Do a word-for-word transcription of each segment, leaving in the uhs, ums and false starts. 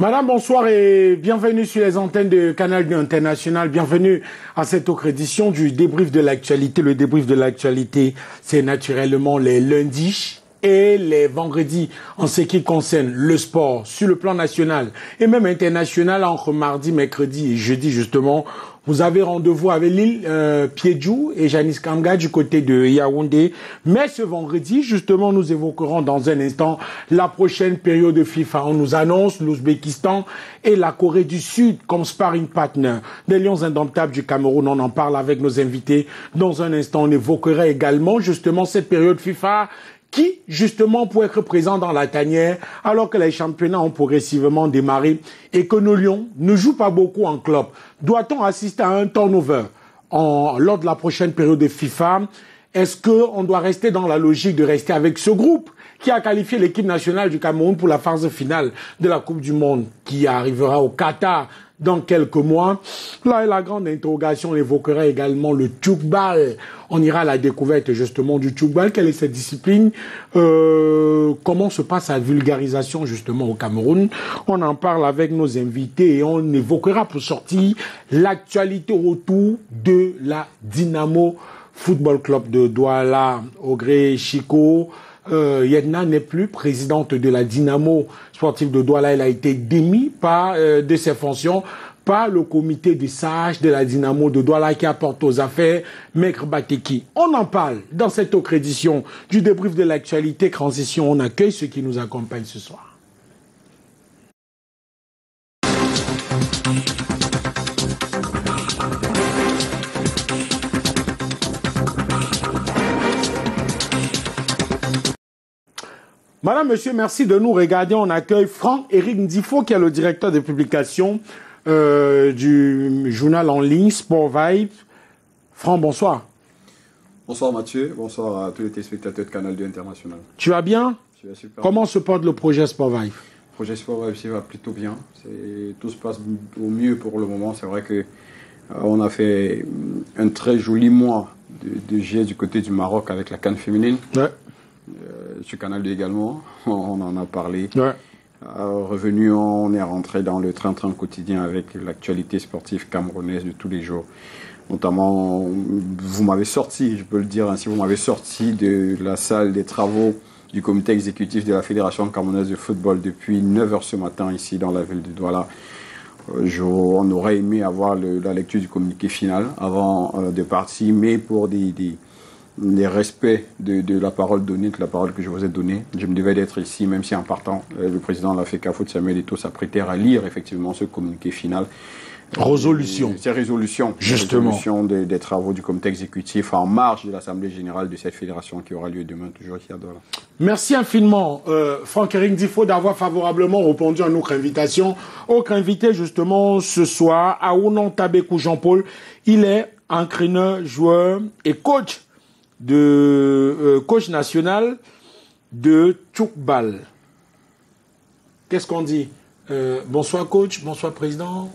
Madame, bonsoir et bienvenue sur les antennes de Canal deux International. Bienvenue à cette autre édition du débrief de l'actualité. Le débrief de l'actualité, c'est naturellement les lundis et les vendredis en ce qui concerne le sport sur le plan national et même international. Entre mardi, mercredi et jeudi justement, vous avez rendez-vous avec Lille, euh, Piedjou et Janice Kanga du côté de Yaoundé. Mais ce vendredi, justement, nous évoquerons dans un instant la prochaine période de FIFA. On nous annonce l'Ouzbékistan et la Corée du Sud comme sparring partner des Lions indomptables du Cameroun. On en parle avec nos invités. Dans un instant, on évoquera également justement cette période FIFA qui, justement, pourrait être présent dans la tanière alors que les championnats ont progressivement démarré et que nos Lions ne jouent pas beaucoup en club. Doit-on assister à un turnover en, lors de la prochaine période de FIFA? Est-ce qu'on doit rester dans la logique de rester avec ce groupe qui a qualifié l'équipe nationale du Cameroun pour la phase finale de la Coupe du Monde qui arrivera au Qatar dans quelques mois? Là est la grande interrogation. On évoquera également le Tchoukball. On ira à la découverte justement du Tchoukball. Quelle est cette discipline? euh, Comment se passe la vulgarisation justement au Cameroun? On en parle avec nos invités et on évoquera pour sortir l'actualité autour de la Dynamo Football Club de Douala. Au gré Chico, Euh, Yetna n'est plus présidente de la Dynamo sportive de Douala. Elle a été démise par, euh, de ses fonctions par le comité des sages de la Dynamo de Douala qui apporte aux affaires Maître Bateki. On en parle dans cette autre édition du débrief de l'actualité. Transition, on accueille ceux qui nous accompagnent ce soir. Madame, monsieur, merci de nous regarder. On accueille Franck Eric Ndifo, qui est le directeur des publications euh, du journal en ligne Sport Vibe. Franck, bonsoir. Bonsoir Mathieu, bonsoir à tous les téléspectateurs de Canal deux International. Tu vas bien? Je vais super. Comment se porte le projet Sport Vibe? Le projet Sport Vibe va plutôt bien. Tout se passe au mieux pour le moment. C'est vrai qu'on euh, a fait un très joli mois de, de juillet du côté du Maroc avec la CAN féminine. Ouais. Euh, sur Canal deux également, on en a parlé. Ouais. Euh, revenu, on est rentré dans le train-train quotidien avec l'actualité sportive camerounaise de tous les jours. Notamment, vous m'avez sorti, je peux le dire ainsi, vous m'avez sorti de la salle des travaux du comité exécutif de la Fédération Camerounaise de football depuis neuf heures ce matin, ici dans la ville de Douala. Euh, je, on aurait aimé avoir le, la lecture du communiqué final avant euh, de partir, mais pour des... des les respects de, de la parole donnée, de la parole que je vous ai donnée. Je me devais d'être ici, même si en partant, le président de la F E C A F O, Samuel Eto'o, s'apprêtait à lire effectivement ce communiqué final. Résolution. Ces résolutions. Justement. Résolution des, des travaux du comité exécutif en marge de l'Assemblée générale de cette fédération qui aura lieu demain, toujours ici à Douala. Merci infiniment, euh, Franck Eric Ndifo, d'avoir favorablement répondu à notre invitation. Autre invité, justement, ce soir, Aounon Tabekou Jean-Paul. Il est entraîneur, joueur et coach de euh, coach national de Tchoukball. Qu'est-ce qu'on dit? euh, Bonsoir coach, bonsoir président.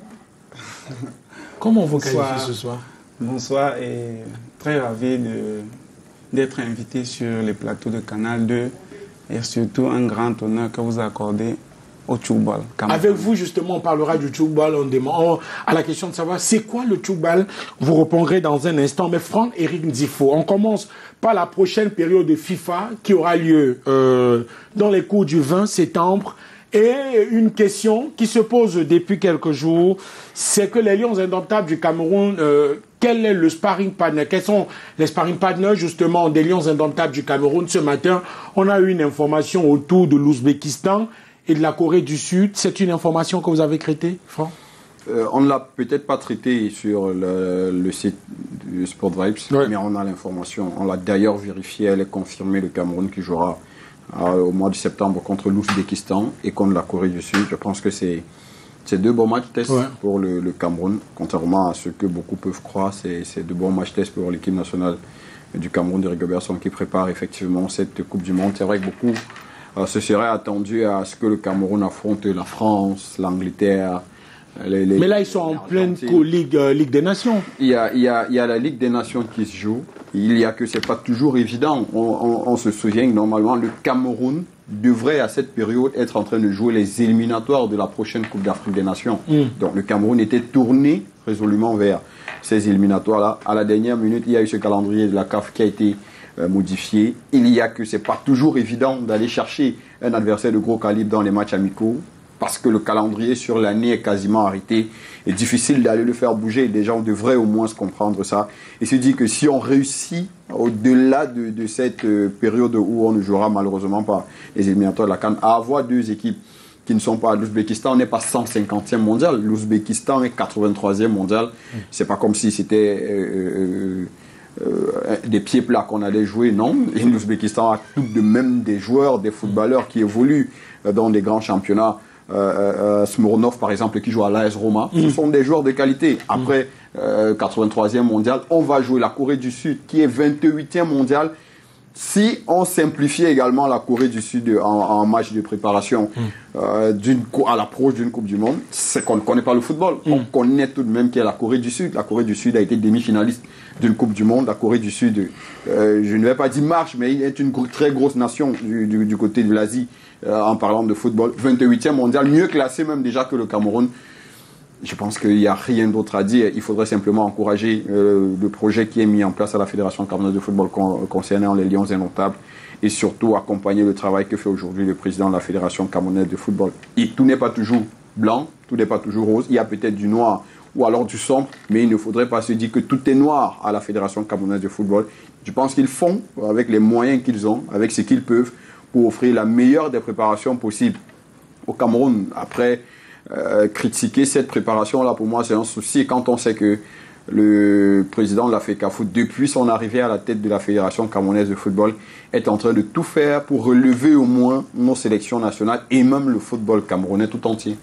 Comment vous qualifiez ce soir? Bonsoir et très ravi d'être invité sur les plateaux de Canal deux et surtout un grand honneur que vous accordez au Tchoukball. Avec vous, justement, on parlera du Tchoukball. On demande à la question de savoir c'est quoi le Tchoukball. Vous répondrez dans un instant. Mais Franck Eric Ndifo, on commence par la prochaine période de FIFA qui aura lieu euh, dans les cours du vingt septembre. Et une question qui se pose depuis quelques jours, c'est que les Lions indomptables du Cameroun, euh, quel est le sparring partner? Quels sont les sparring partners, justement, des Lions indomptables du Cameroun? Ce matin, on a eu une information autour de l'Ouzbékistan et de la Corée du Sud. C'est une information que vous avez traitée, Franck? euh, On ne l'a peut-être pas traitée sur le, le site du Sport Vibes, ouais, mais on a l'information. On l'a d'ailleurs vérifiée, elle est confirmée. Le Cameroun qui jouera euh, au mois de septembre contre l'Ouzbékistan et contre la Corée du Sud. Je pense que c'est deux bons matchs tests, ouais, pour le, le Cameroun. Contrairement à ce que beaucoup peuvent croire, c'est deux bons matchs tests pour l'équipe nationale du Cameroun de Rigobertson qui prépare effectivement cette Coupe du Monde. C'est vrai que beaucoup Euh, ce serait attendu à ce que le Cameroun affronte la France, l'Angleterre, Les, les mais là, ils sont en pleine ligue, euh, ligue des Nations. Il y, a, il, y a, il y a la Ligue des Nations qui se joue. Il y a que ce n'est pas toujours évident. On, on, on se souvient que normalement, le Cameroun devrait à cette période être en train de jouer les éliminatoires de la prochaine Coupe d'Afrique des Nations. Mmh. Donc le Cameroun était tourné résolument vers ces éliminatoires-là. À la dernière minute, il y a eu ce calendrier de la C A F qui a été euh, modifié. Il y a que ce n'est pas toujours évident d'aller chercher un adversaire de gros calibre dans les matchs amicaux, parce que le calendrier sur l'année est quasiment arrêté. Et difficile d'aller le faire bouger. Les gens devraient au moins se comprendre ça. Et se dire que si on réussit, au-delà de, de cette période où on ne jouera malheureusement pas les éliminatoires de la C A N, à avoir deux équipes qui ne sont pas... L'Ouzbékistan n'est pas cent cinquantième mondial. L'Ouzbékistan est quatre-vingt-troisième mondial. C'est pas comme si c'était... Euh, euh, Euh, des pieds plats qu'on allait jouer, non. Et l'Ouzbékistan a tout de même des joueurs, des footballeurs qui évoluent dans des grands championnats. Euh, euh, Smournov, par exemple, qui joue à l'A S Roma. Mmh. Ce sont des joueurs de qualité. Après euh, quatre-vingt-troisième mondial, on va jouer la Corée du Sud, qui est vingt-huitième mondial. Si on simplifiait également la Corée du Sud en, en match de préparation euh, d'une, à l'approche d'une Coupe du Monde, c'est qu'on ne connaît pas le football. Mm. On connaît tout de même qu'il y a la Corée du Sud. La Corée du Sud a été demi-finaliste d'une Coupe du Monde. La Corée du Sud, euh, je ne vais pas dire marche, mais il est une très grosse nation du, du, du côté de l'Asie euh, en parlant de football. vingt-huitième mondial, mieux classé même déjà que le Cameroun. Je pense qu'il n'y a rien d'autre à dire. Il faudrait simplement encourager euh, le projet qui est mis en place à la Fédération Camerounaise de football con, concernant les Lions indomptables, et surtout accompagner le travail que fait aujourd'hui le président de la Fédération Camerounaise de football. Et tout n'est pas toujours blanc, tout n'est pas toujours rose. Il y a peut-être du noir ou alors du sombre, mais il ne faudrait pas se dire que tout est noir à la Fédération Camerounaise de football. Je pense qu'ils font avec les moyens qu'ils ont, avec ce qu'ils peuvent, pour offrir la meilleure des préparations possibles au Cameroun. Après... Euh, critiquer cette préparation-là, pour moi, c'est un souci. Quand on sait que le président de la F E C A F O, depuis son arrivée à la tête de la Fédération Camerounaise de football, est en train de tout faire pour relever au moins nos sélections nationales et même le football camerounais tout entier.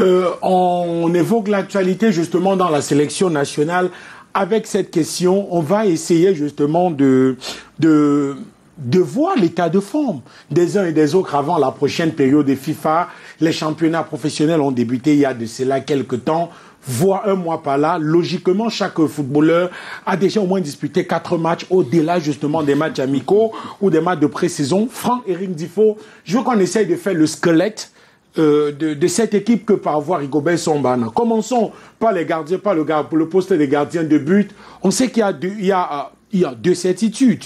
Euh, on évoque l'actualité justement dans la sélection nationale. Avec cette question, on va essayer justement de... de... de voir l'état de forme des uns et des autres avant la prochaine période de FIFA. Les championnats professionnels ont débuté il y a de cela quelques temps, voire un mois par là. Logiquement, chaque footballeur a déjà au moins disputé quatre matchs au-delà justement des matchs amicaux ou des matchs de pré-saison. Franck Eric Ndifo, je veux qu'on essaye de faire le squelette euh, de, de cette équipe que par avoir Rigobert Sombana. Commençons par les gardiens, par le, le poste des gardiens de but. On sait qu'il y a deux, il y a, il y a deux certitudes.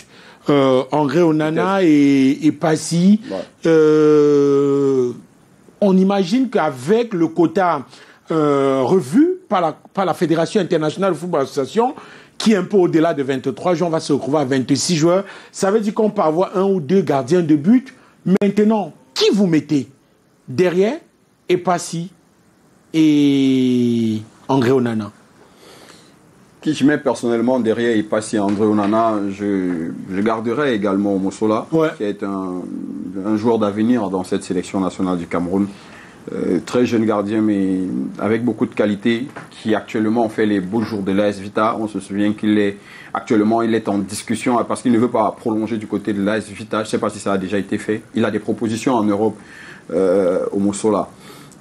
Euh, André Onana et, et Passy, ouais. euh, on imagine qu'avec le quota euh, revu par la, par la Fédération Internationale de Football Association, qui est un peu au-delà de vingt-trois joueurs, on va se retrouver à vingt-six joueurs, ça veut dire qu'on peut avoir un ou deux gardiens de but. Maintenant, qui vous mettez derrière et Passy et André Onana? Qui je mets personnellement derrière et pas si André Onana, je, je garderai également Moussola, ouais. qui est un, un joueur d'avenir dans cette sélection nationale du Cameroun. Euh, très jeune gardien, mais avec beaucoup de qualité, qui actuellement fait les beaux jours de l'A S Vita. On se souvient qu'il est actuellement il est en discussion parce qu'il ne veut pas prolonger du côté de l'A S Vita. Je ne sais pas si ça a déjà été fait. Il a des propositions en Europe euh, au Moussola.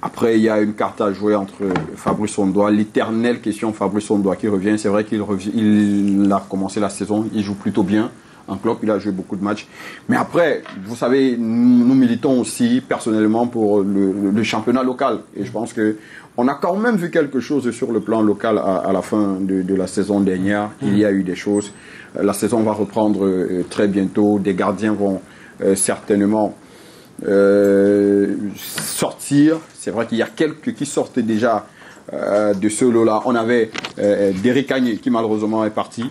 Après, il y a une carte à jouer entre Fabrice Ondoa, l'éternelle question Fabrice Ondoa qui revient. C'est vrai qu'il revient, il a commencé la saison, il joue plutôt bien en club, il a joué beaucoup de matchs. Mais après, vous savez, nous, nous militons aussi personnellement pour le, le, le championnat local. Et je pense que on a quand même vu quelque chose sur le plan local à, à la fin de, de la saison dernière. Il y a eu des choses. La saison va reprendre très bientôt. Des gardiens vont euh, certainement... Euh, sortir. C'est vrai qu'il y a quelques qui sortent déjà euh, de ce lot-là. On avait euh, Derrick Kagné qui malheureusement est parti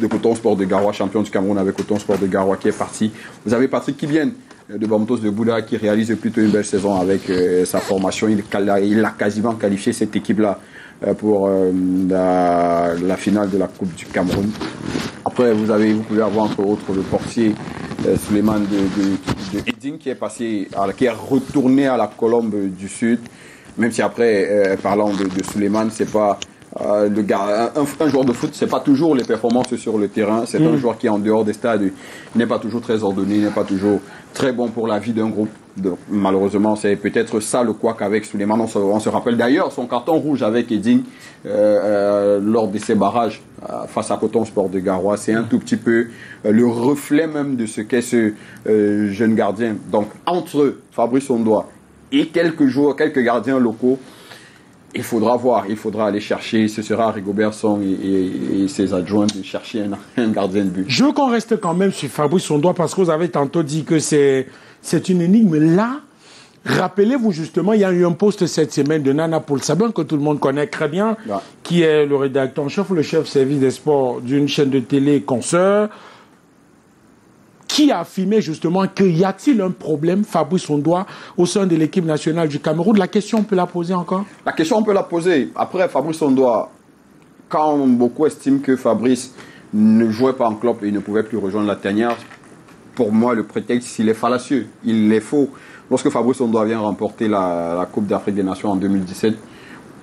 de Coton Sport de Garoua, champion du Cameroun avec Coton Sport de Garoua qui est parti. Vous avez Patrick Kylian de Bamtos de Bouddha qui réalise plutôt une belle saison avec euh, sa formation. Il, il a quasiment qualifié cette équipe-là euh, pour euh, la, la finale de la Coupe du Cameroun. Après, vous, avez, vous pouvez avoir entre autres le portier euh, Souleymane de, de, de Edin qui est passé, à, qui est retourné à la Colombe du Sud. Même si après, euh, parlant de, de Souleymane, c'est pas Euh, le gars, un, un joueur de foot, c'est pas toujours les performances sur le terrain. C'est mmh. un joueur qui est en dehors des stades, n'est pas toujours très ordonné, n'est pas toujours très bon pour la vie d'un groupe. Donc, malheureusement, c'est peut-être ça le couac avec Souleymane. On se, on se rappelle d'ailleurs son carton rouge avec Edine euh, euh, lors de ses barrages euh, face à Coton Sport de Garoua. C'est un tout petit peu euh, le reflet même de ce qu'est ce euh, jeune gardien. Donc entre eux, Fabrice Ondoa et quelques joueurs, quelques gardiens locaux, il faudra voir, il faudra aller chercher. Ce sera Rigobertson et, et, et ses adjoints de chercher un, un gardien de but. Je veux qu'on reste quand même sur Fabrice Ondoa parce que vous avez tantôt dit que c'est c'est une énigme. Là, rappelez-vous justement, il y a eu un post cette semaine de Nana Paul Sabin que tout le monde connaît très bien, ouais. qui est le rédacteur en chef, le chef service des sports d'une chaîne de télé consoeur, qui a affirmé justement qu'il y a-t-il un problème, Fabrice Ondoa, au sein de l'équipe nationale du Cameroun? La question, on peut la poser encore? La question, on peut la poser. Après, Fabrice Ondoa, quand beaucoup estiment que Fabrice ne jouait pas en club et il ne pouvait plus rejoindre la tanière, pour moi, le prétexte, il est fallacieux. Il est faux. Lorsque Fabrice Ondoa vient remporter la, la Coupe d'Afrique des Nations en deux mille dix-sept,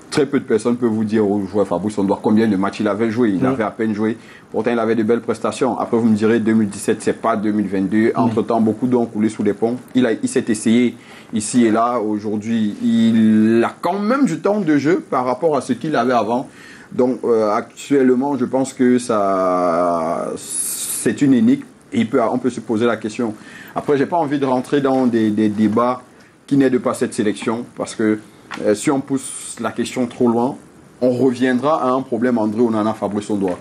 très peu de personnes peuvent vous dire où jouait Fabrice Ondoa, combien de matchs il avait joué. Il mmh. avait à peine joué. Pourtant, il avait de belles prestations. Après, vous me direz, deux mille dix-sept, c'est pas deux mille vingt-deux. Entre-temps, mmh. beaucoup d'ont coulé sous les ponts. Il, a, il s'est essayé ici et là. Aujourd'hui, il a quand même du temps de jeu par rapport à ce qu'il avait avant. Donc, euh, actuellement, je pense que ça, c'est une énigme. Et il peut, on peut se poser la question. Après, j'ai pas envie de rentrer dans des, des débats qui n'aident pas cette sélection parce que Euh, si on pousse la question trop loin, on reviendra à un problème André Onana, Fabrice Ondoa.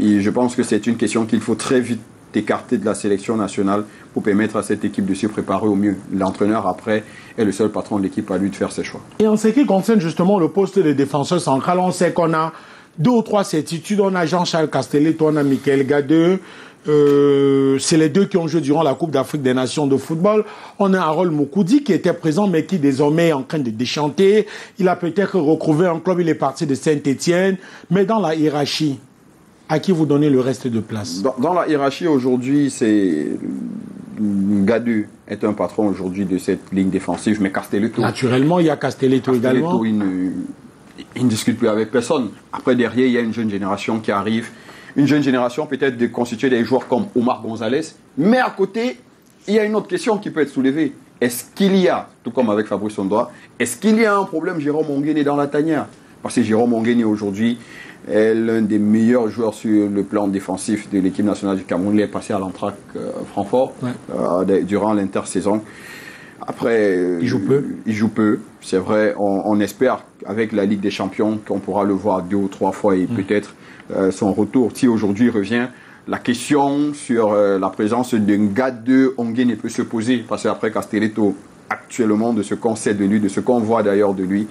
Et je pense que c'est une question qu'il faut très vite écarter de la sélection nationale pour permettre à cette équipe de se préparer au mieux. L'entraîneur, après, est le seul patron de l'équipe, à lui de faire ses choix. Et en ce qui concerne justement le poste de défenseur central, on sait qu'on a deux ou trois certitudes. On a Jean-Charles Castelletto, on a Michael Gadeux. Euh, c'est les deux qui ont joué durant la Coupe d'Afrique des Nations de football. On a Harold Moukoudi qui était présent mais qui désormais est en train de déchanter. Il a peut-être retrouvé un club, il est parti de Saint-Étienne. Mais dans la hiérarchie, à qui vous donnez le reste de place? Dans, dans la hiérarchie aujourd'hui, c'est... Gadeux est un patron aujourd'hui de cette ligne défensive, mais Castelletto... Naturellement, il y a Castelletto, Castelletto également. Il ne, il ne discute plus avec personne. Après, derrière, il y a une jeune génération qui arrive. Une jeune génération peut-être de constituer des joueurs comme Omar Gonzalez. Mais à côté, il y a une autre question qui peut être soulevée. Est-ce qu'il y a, tout comme avec Fabrice Ondoa, est-ce qu'il y a un problème Jérôme Onguene dans la tanière? Parce que Jérôme Onguene aujourd'hui est l'un des meilleurs joueurs sur le plan défensif de l'équipe nationale du Cameroun. Il est passé à l'Antrac euh, Francfort ouais. euh, durant l'intersaison. Après, il joue peu. Il joue peu. C'est vrai, on, on espère avec la Ligue des Champions qu'on pourra le voir deux ou trois fois et mmh. peut-être euh, son retour. Si aujourd'hui revient, la question sur euh, la présence d'un gars de Onguene peut se poser. Parce qu'après Castelletto, actuellement, de ce qu'on sait de lui, de ce qu'on voit d'ailleurs de lui,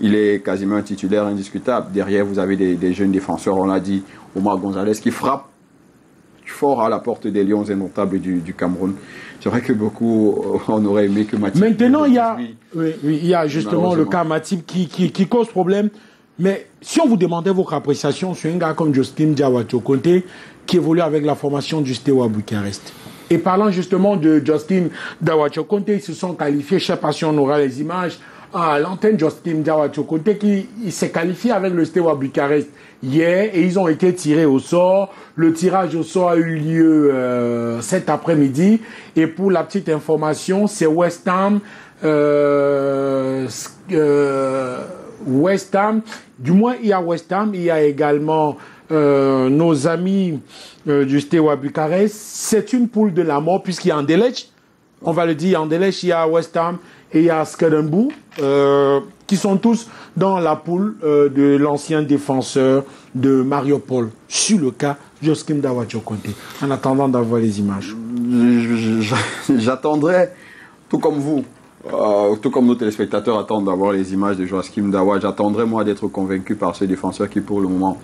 il est quasiment un titulaire indiscutable. Derrière, vous avez des, des jeunes défenseurs, on l'a dit, Omar Gonzalez qui frappe fort à la porte des Lions indomptables du, du Cameroun. C'est vrai que beaucoup, on aurait aimé que Mathieu... Maintenant, il y a, oui, oui, il y a justement le cas Mathieu qui, qui, qui cause problème. Mais si on vous demandait votre appréciation sur un gars comme Justin Diawa-Chioconte qui évolue avec la formation du Steaua Bucarest. Et parlant justement de Justin Diawa-Chioconte, ils se sont qualifiés, je ne sais pas si on aura les images, à l'antenne. Justin Diawa-Chioconte qui s'est qualifié avec le Steaua Bucarest hier, yeah, et ils ont été tirés au sort. Le tirage au sort a eu lieu euh, cet après-midi. Et pour la petite information, c'est West Ham, euh, euh, West Ham. Du moins, il y a West Ham. Il y a également euh, nos amis euh, du Steaua Bucarest. C'est une poule de la mort puisqu'il y a Anderlecht. On va le dire, Anderlecht, il y a West Ham et il y a Skedembu, euh, qui sont tous dans la poule euh, de l'ancien défenseur de Mariupol, sur le cas Joachim Dawa Tchakonté. En attendant d'avoir les images. J'attendrai, tout comme vous, euh, tout comme nos téléspectateurs attendent d'avoir les images de Joachim Dawa, j'attendrai moi d'être convaincu par ce défenseur qui pour le moment...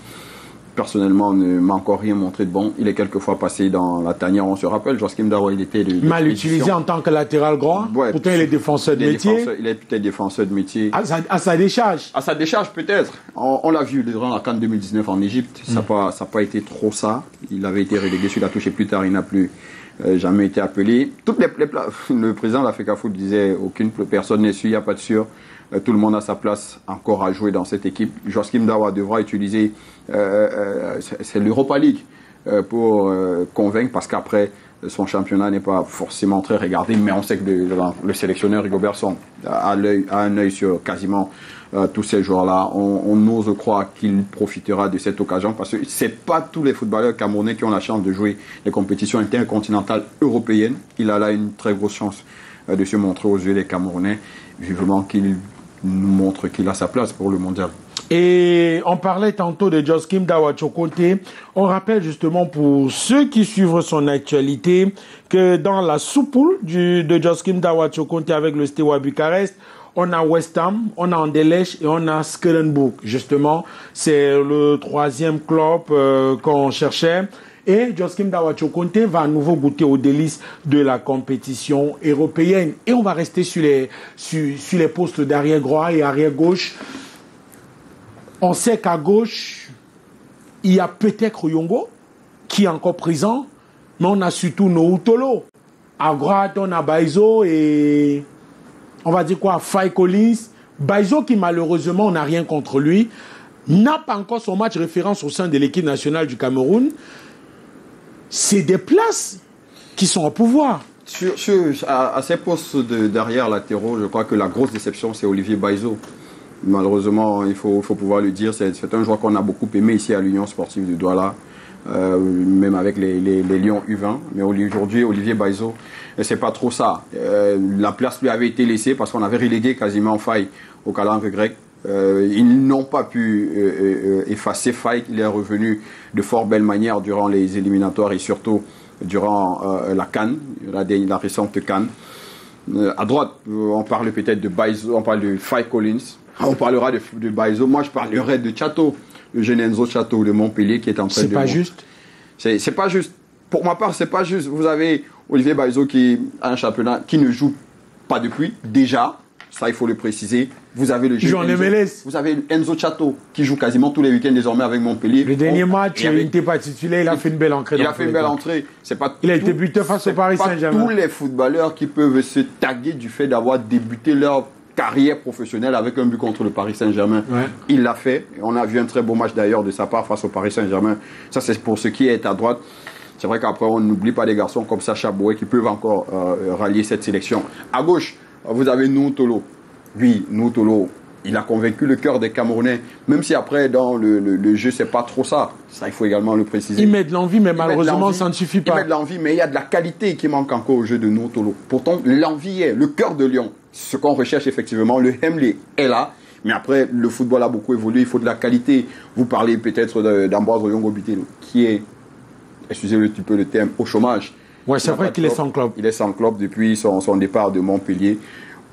personnellement, ne m'a encore rien montré de bon. Il est quelquefois passé dans la tanière. On se rappelle, Joachim Dawa, il était... De, de mal utilisé en tant que latéral droit. Ouais, pourtant, il est défenseur de métier. Il est peut-être défenseur de métier. À sa, à sa décharge. À sa décharge, peut-être. On, on l'a vu durant la CAN deux mille dix-neuf en Égypte. Mmh. Ça n'a pas, pas été trop ça. Il avait été relégué sur la touche et plus tard, il n'a plus euh, jamais été appelé. Toutes les, les le président de la F E C A Foot disait aucune personne n'est sûre, il n'y a pas de sûr. Euh, tout le monde a sa place encore à jouer dans cette équipe. Joachim Dawa devra utiliser euh, euh, c'est l'Europa League euh, pour euh, convaincre, parce qu'après son championnat n'est pas forcément très regardé, mais on sait que le, le, le sélectionneur Rigobertson a, a un œil sur quasiment euh, tous ces joueurs-là. On, on ose croire qu'il profitera de cette occasion, parce que ce n'est pas tous les footballeurs camerounais qui ont la chance de jouer les compétitions intercontinentales européennes. Il a là une très grosse chance euh, de se montrer aux yeux des Camerounais. Vivement qu'il nous montre qu'il a sa place pour le mondial. Et on parlait tantôt de Joachim Dawa Tchakonté. On rappelle justement pour ceux qui suivent son actualité que dans la sous-poule de Joachim Dawa Tchakonté avec le Steaua Bucarest, on a West Ham, on a Anderlecht et on a Skellenburg. Justement, c'est le troisième club euh, qu'on cherchait. Et Joachim Dawa Tchakonté va à nouveau goûter aux délices de la compétition européenne. Et on va rester sur les, sur, sur les postes d'arrière-droit et arrière-gauche. On sait qu'à gauche, il y a peut-être Yongo, qui est encore présent, mais on a surtout Nouhou Tolo. À droite, on a Mbaizo et on va dire quoi, Fai Collins. Mbaizo, qui malheureusement, on n'a rien contre lui, n'a pas encore son match référence au sein de l'équipe nationale du Cameroun. C'est des places qui sont au pouvoir. Sur, sur, à, à ces postes d'arrière latéraux, je crois que la grosse déception, c'est Olivier Mbaizo. Malheureusement, il faut, faut pouvoir le dire, c'est un joueur qu'on a beaucoup aimé ici à l'Union Sportive de Douala, euh, même avec les, les, les Lions U vingt. Mais aujourd'hui, Olivier Mbaizo, c'est pas trop ça. Euh, la place lui avait été laissée parce qu'on avait relégué quasiment Fai au calendrier grec. Euh, ils n'ont pas pu euh, effacer Fai, il est revenu de fort belle manière durant les éliminatoires et surtout durant euh, la CAN, la, la récente CAN. Euh, à droite, on parle peut-être de Mbaizo, on parle de Fai Collins. On parlera de, de Mbaizo. Moi, je parlerai de Tchato, le jeune Enzo Tchato de Montpellier qui est en train de... C'est pas juste. C'est pas juste. Pour ma part, c'est pas juste. Vous avez Olivier Mbaizo qui a un championnat qui ne joue pas depuis, déjà. Ça, il faut le préciser. Vous avez le jeune Enzo. Vous avez Enzo Tchato qui joue quasiment tous les week-ends désormais avec Montpellier. Le dernier match, il n'était pas titulaire. Il a fait une belle entrée. Il a fait une belle entrée. Il a été buteur face au Paris Saint-Germain. Tous les footballeurs qui peuvent se taguer du fait d'avoir débuté leur carrière professionnelle avec un but contre le Paris Saint-Germain. Ouais. Il l'a fait. On a vu un très beau match d'ailleurs de sa part face au Paris Saint-Germain. Ça, c'est pour ce qui est à droite. C'est vrai qu'après, on n'oublie pas des garçons comme Sacha Boé qui peuvent encore euh, rallier cette sélection. À gauche, vous avez Nouhou Tolo. Oui, Nouhou Tolo, il a convaincu le cœur des Camerounais. Même si après, dans le, le, le jeu, c'est pas trop ça. Ça, il faut également le préciser. Il met de l'envie, mais malheureusement, ça ne suffit pas. Il met de l'envie, mais il y a de la qualité qui manque encore au jeu de Nouhou Tolo. Pourtant, l'envie est le cœur de Lyon. Ce qu'on recherche effectivement, le Hemley est là, mais après le football a beaucoup évolué, il faut de la qualité. Vous parlez peut-être d'Ambroise Oyongo-Bitèle qui est, excusez un petit peu le terme, au chômage. Ouais, c'est vrai qu'il est sans club. Il est sans club depuis son, son départ de Montpellier.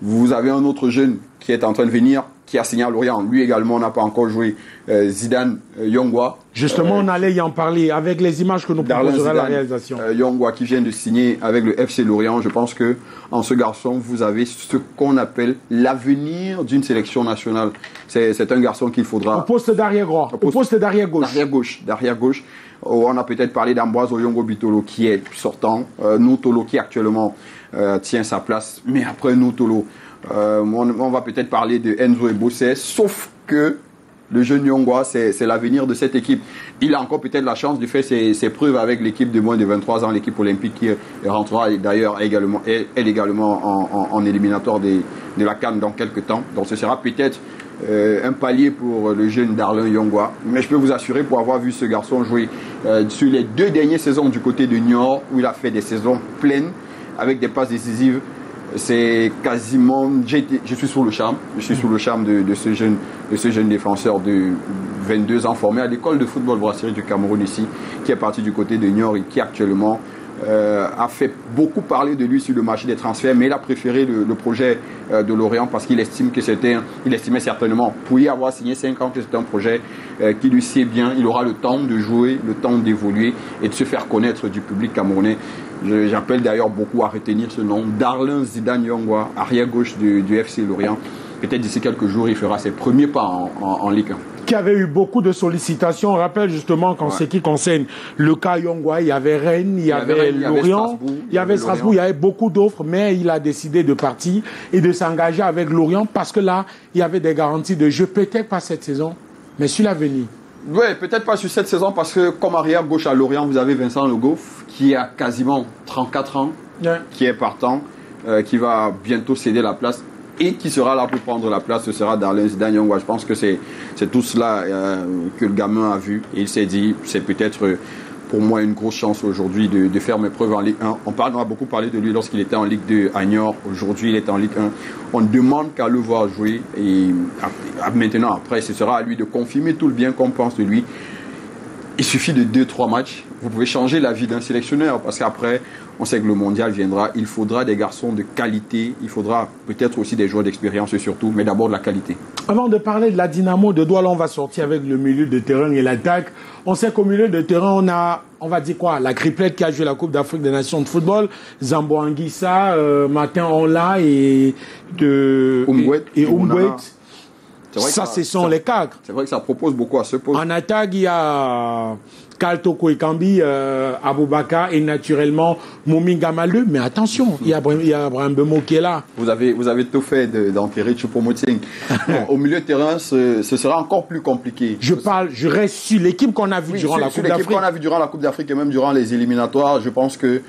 Vous avez un autre jeune qui est en train de venir, qui a signé à Lorient. Lui également n'a pas encore joué, euh, Zidane euh, Yongwa. Justement, euh, on allait y en parler avec les images que nous proposera la réalisation. Euh, Yongwa qui vient de signer avec le F C Lorient. Je pense que en ce garçon, vous avez ce qu'on appelle l'avenir d'une sélection nationale. C'est un garçon qu'il faudra... Au poste d'arrière-droit, au poste d'arrière-gauche. D'arrière-gauche, d'arrière-gauche. Oh, on a peut-être parlé d'Ambroise Oyongo-Bitolo qui est sortant. Euh, Nouhou Tolo qui actuellement euh, tient sa place. Mais après Nouhou Tolo, Euh, on, on va peut-être parler de Enzo Eboussé, sauf que le jeune Yongwa, c'est l'avenir de cette équipe. Il a encore peut-être la chance de faire ses, ses preuves avec l'équipe de moins de vingt-trois ans, l'équipe olympique qui rentrera d'ailleurs également, elle, elle également en, en, en éliminatoire des, de la CAN dans quelques temps. Donc ce sera peut-être euh, un palier pour le jeune Darlin Yongwa. Mais je peux vous assurer, pour avoir vu ce garçon jouer euh, sur les deux dernières saisons du côté de Niort, où il a fait des saisons pleines avec des passes décisives, c'est quasiment... Je suis sous le charme. Je suis sous le charme de, de, ce, jeune, de ce jeune défenseur de vingt-deux ans formé à l'école de football brasserie du Cameroun ici, qui est parti du côté de Niort et qui actuellement euh, a fait beaucoup parler de lui sur le marché des transferts, mais il a préféré le, le projet euh, de Lorient parce qu'il estime que c'était... Il estimait certainement, pour y avoir signé cinq ans, que c'était un projet euh, qui lui sied bien. Il aura le temps de jouer, le temps d'évoluer et de se faire connaître du public camerounais. J'appelle d'ailleurs beaucoup à retenir ce nom, Darlin Zidane Yongwa, arrière-gauche du, du F C Lorient. Peut-être d'ici quelques jours, il fera ses premiers pas en, en, en Ligue un. qui avait eu beaucoup de sollicitations. On rappelle justement qu'en ouais. ce qui concerne le cas Yongwa, il y avait Rennes, il y avait Lorient, il y avait Strasbourg, il y avait beaucoup d'offres, mais il a décidé de partir et de s'engager avec Lorient parce que là, il y avait des garanties de jeu, peut-être pas cette saison, mais sur l'avenir. Oui, peut-être pas sur cette saison parce que comme arrière-gauche à Lorient, vous avez Vincent Le Goff qui a quasiment trente-quatre ans, yeah. qui est partant, euh, qui va bientôt céder la place et qui sera là pour prendre la place, ce sera Darlene Zidane Yongwa. Je pense que c'est tout cela euh, que le gamin a vu et il s'est dit, c'est peut-être euh, pour moi une grosse chance aujourd'hui de, de faire mes preuves en Ligue un. On, parle, on a beaucoup parlé de lui lorsqu'il était en Ligue deux à Niort, aujourd'hui il est en Ligue un. On ne demande qu'à le voir jouer et à, à, maintenant après ce sera à lui de confirmer tout le bien qu'on pense de lui. Il suffit de deux trois matchs, vous pouvez changer la vie d'un sélectionneur parce qu'après on sait que le mondial viendra, il faudra des garçons de qualité, il faudra peut-être aussi des joueurs d'expérience et surtout, mais d'abord de la qualité. Avant de parler de la Dynamo de Douala, on va sortir avec le milieu de terrain et l'attaque. On sait qu'au milieu de terrain, on a, on va dire quoi, la triplette qui a joué la Coupe d'Afrique des Nations de football, Zambo Anguissa, euh, Martin Onla et Oumbouet. Et ça, ce sont les cadres. C'est vrai que ça propose beaucoup à ce poste. En attaque, il y a Kaltoko Ekambi, euh, Aboubaka et naturellement Mominga Maleu. Mais attention, mm-hmm. il y a, il y a Abraham Bemo qui est là. Vous avez, vous avez tout fait d'enterrer de, Choupo-Moting. Bon, au milieu de terrain, ce, ce sera encore plus compliqué. Je parle, je reste sur l'équipe qu'on a vue oui, durant sur, la Coupe d'Afrique. L'équipe qu'on a vue durant la Coupe d'Afrique et même durant les éliminatoires, je pense que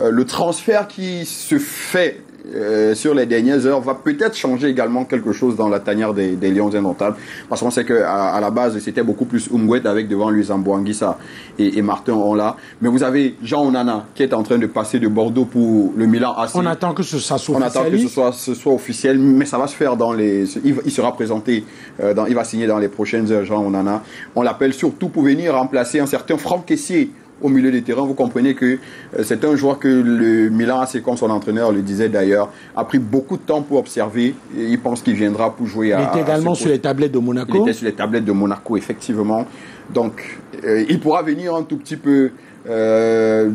euh, le transfert qui se fait Euh, sur les dernières heures va peut-être changer également quelque chose dans la tanière des, des Lions indomptables parce qu'on sait qu'à à la base c'était beaucoup plus Umguet avec devant lui Zambo Anguissa et, et Martin Onla, mais vous avez Jean Onana qui est en train de passer de Bordeaux pour le Milan A C. On attend que ce soit on attend que ce soit, ce soit officiel, mais ça va se faire dans les il, il sera présenté euh, dans, il va signer dans les prochaines heures. Jean Onana, on l'appelle surtout pour venir remplacer un certain Franck Essier au milieu des terrains. Vous comprenez que euh, c'est un joueur que le Milan A C, comme son entraîneur le disait d'ailleurs, a pris beaucoup de temps pour observer. Et il pense qu'il viendra pour jouer à... Il était également sur les tablettes de Monaco. Il était sur les tablettes de Monaco, effectivement. Donc, euh, il pourra venir un tout petit peu euh,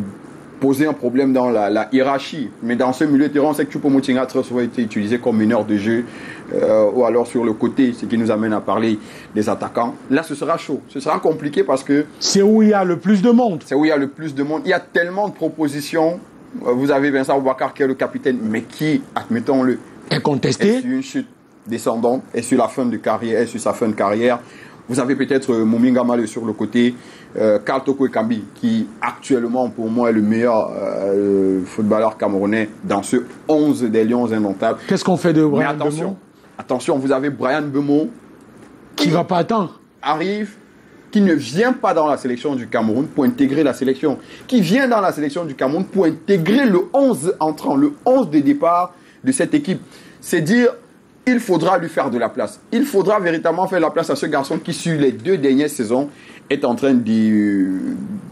poser un problème dans la, la hiérarchie. Mais dans ce milieu de terrain, on sait que Choupo-Moting a très souvent été utilisé comme meneur de jeu euh, ou alors sur le côté, ce qui nous amène à parler des attaquants. Là, ce sera chaud. Ce sera compliqué parce que... C'est où il y a le plus de monde. C'est où il y a le plus de monde. Il y a tellement de propositions. Vous avez Vincent Boubacar qui est le capitaine, mais qui, admettons-le, est contesté. Est sur une chute descendante, est sur la fin de carrière, est sur sa fin de carrière. Vous avez peut-être euh, Mominga Maleu sur le côté, euh, Karl Toko Ekambi, qui actuellement pour moi est le meilleur euh, footballeur camerounais dans ce onze des Lions indomptables. Qu'est-ce qu'on fait de Brian Bemo? Attention, attention, vous avez Brian Bemo qui ne va pas attendre, arrive, qui ne vient pas dans la sélection du Cameroun pour intégrer la sélection, qui vient dans la sélection du Cameroun pour intégrer le onze entrant, le onze de départ de cette équipe. C'est dire... Il faudra lui faire de la place. Il faudra véritablement faire de la place à ce garçon qui, sur les deux dernières saisons, est en train de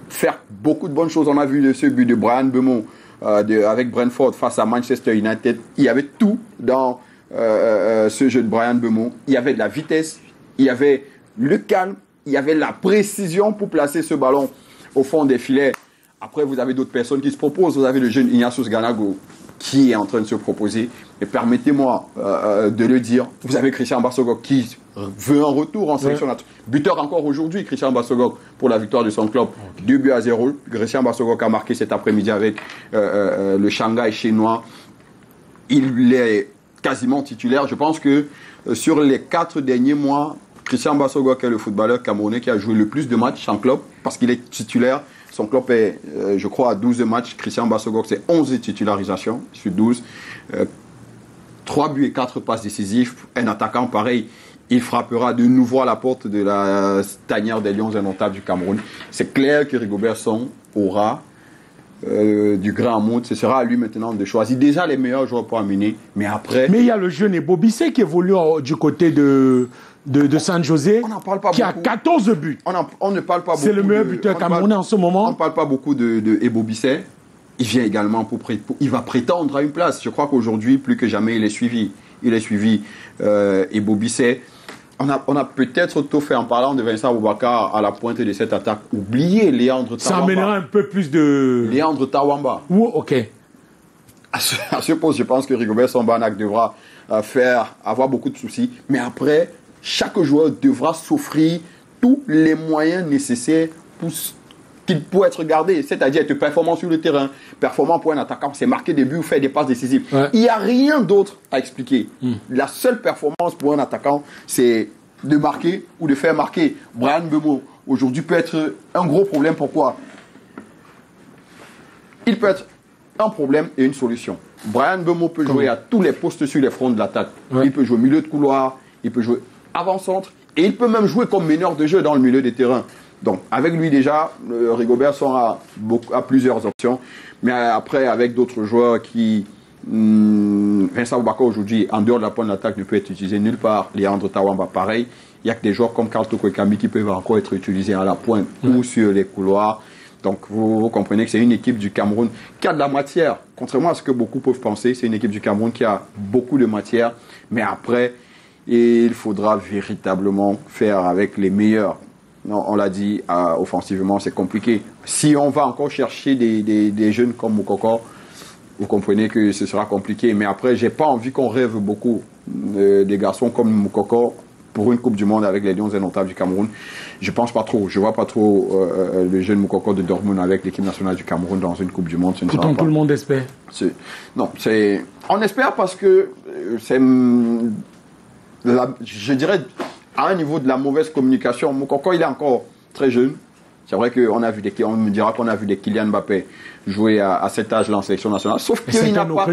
faire beaucoup de bonnes choses. On a vu ce but de Brian Bemo euh, de, avec Brentford face à Manchester United. Il y avait tout dans euh, ce jeu de Brian Bemo. Il y avait de la vitesse, il y avait le calme, il y avait la précision pour placer ce ballon au fond des filets. Après, vous avez d'autres personnes qui se proposent. Vous avez le jeune Ignatius Ganago qui est en train de se proposer. Et permettez-moi euh, de le dire, vous avez Christian Bassogok qui veut un retour en sélection. Ouais. Buteur encore aujourd'hui, Christian Bassogok, pour la victoire de son club. Okay. deux buts à zéro. Christian Bassogok a marqué cet après-midi avec euh, euh, le Shanghai chinois. Il est quasiment titulaire. Je pense que euh, sur les quatre derniers mois, Christian Bassogok est le footballeur camerounais qui a joué le plus de matchs en club parce qu'il est titulaire. Son club est, euh, je crois, à douze matchs. Christian Bassogok, c'est onze titularisations sur douze. Euh, trois buts et quatre passes décisives. Un attaquant pareil, il frappera de nouveau à la porte de la tanière des Lions indomptables du Cameroun. C'est clair que Rigobertson aura euh, du grand monde. Ce sera à lui maintenant de choisir déjà les meilleurs joueurs pour amener. Mais après... Mais il y a le jeune Ebobissé qui évolue du côté de... De, de San José, on en parle pas qui beaucoup. A quatorze buts. On, en, on ne parle pas beaucoup. C'est le meilleur buteur camerounais en ce moment. On ne parle pas beaucoup de, de Ebobissé. Il vient également pour, pour. Il va prétendre à une place. Je crois qu'aujourd'hui, plus que jamais, il est suivi. Il est suivi. Euh, Ebobissé. On a, on a peut-être tout fait en parlant de Vincent Boubacar à la pointe de cette attaque. Oubliez Léandre Tawamba. Ça amènera un peu plus de. Léandre Tawamba. Ouh, ok. À ce, à ce poste, je pense que Rigobert Sombanak devra euh, faire avoir beaucoup de soucis. Mais après. chaque joueur devra s'offrir tous les moyens nécessaires pour qu'il peut être gardé, c'est-à-dire être performant sur le terrain. Performant pour un attaquant, c'est marquer des buts ou faire des passes décisives. Ouais. Il n'y a rien d'autre à expliquer. Mmh. La seule performance pour un attaquant, c'est de marquer ou de faire marquer. Brian Mbeumo, aujourd'hui, peut être un gros problème. Pourquoi? Il peut être un problème et une solution. Brian Mbeumo peut jouer à tous les postes sur les fronts de l'attaque. Ouais. Il peut jouer milieu de couloir, il peut jouer avant-centre, et il peut même jouer comme meneur de jeu dans le milieu des terrains. Donc, avec lui déjà, Rigobert sont à, à plusieurs options. Mais après, avec d'autres joueurs qui... Hmm, Vincent Boubaka aujourd'hui, en dehors de la pointe d'attaque, ne peut être utilisé nulle part. Léandre Tawamba, pareil. Il n'y a que des joueurs comme Karl Toko Ekambi qui peuvent encore être utilisés à la pointe ouais. ou sur les couloirs. Donc, vous, vous comprenez que c'est une équipe du Cameroun qui a de la matière. Contrairement à ce que beaucoup peuvent penser, c'est une équipe du Cameroun qui a beaucoup de matière. Mais après, il faudra véritablement faire avec les meilleurs. Non, on l'a dit, euh, offensivement, c'est compliqué. Si on va encore chercher des, des, des jeunes comme Moukoko, vous comprenez que ce sera compliqué. Mais après, je n'ai pas envie qu'on rêve beaucoup euh, des garçons comme Moukoko pour une Coupe du Monde avec les Lions indomptables du Cameroun. Je ne pense pas trop. Je ne vois pas trop euh, le jeune Moukoko de Dortmund avec l'équipe nationale du Cameroun dans une Coupe du Monde. Ce ne Pourtant, sera pas... tout le monde espère. C'est... Non, c'est... on espère parce que c'est... La... Je dirais... à un niveau de la mauvaise communication, Moukoko, il est encore très jeune. C'est vrai qu'on a vu des, on me dira qu'on a vu des Kylian Mbappé jouer à, à cet âge-là en sélection nationale. Sauf qu'ils n'ont pas,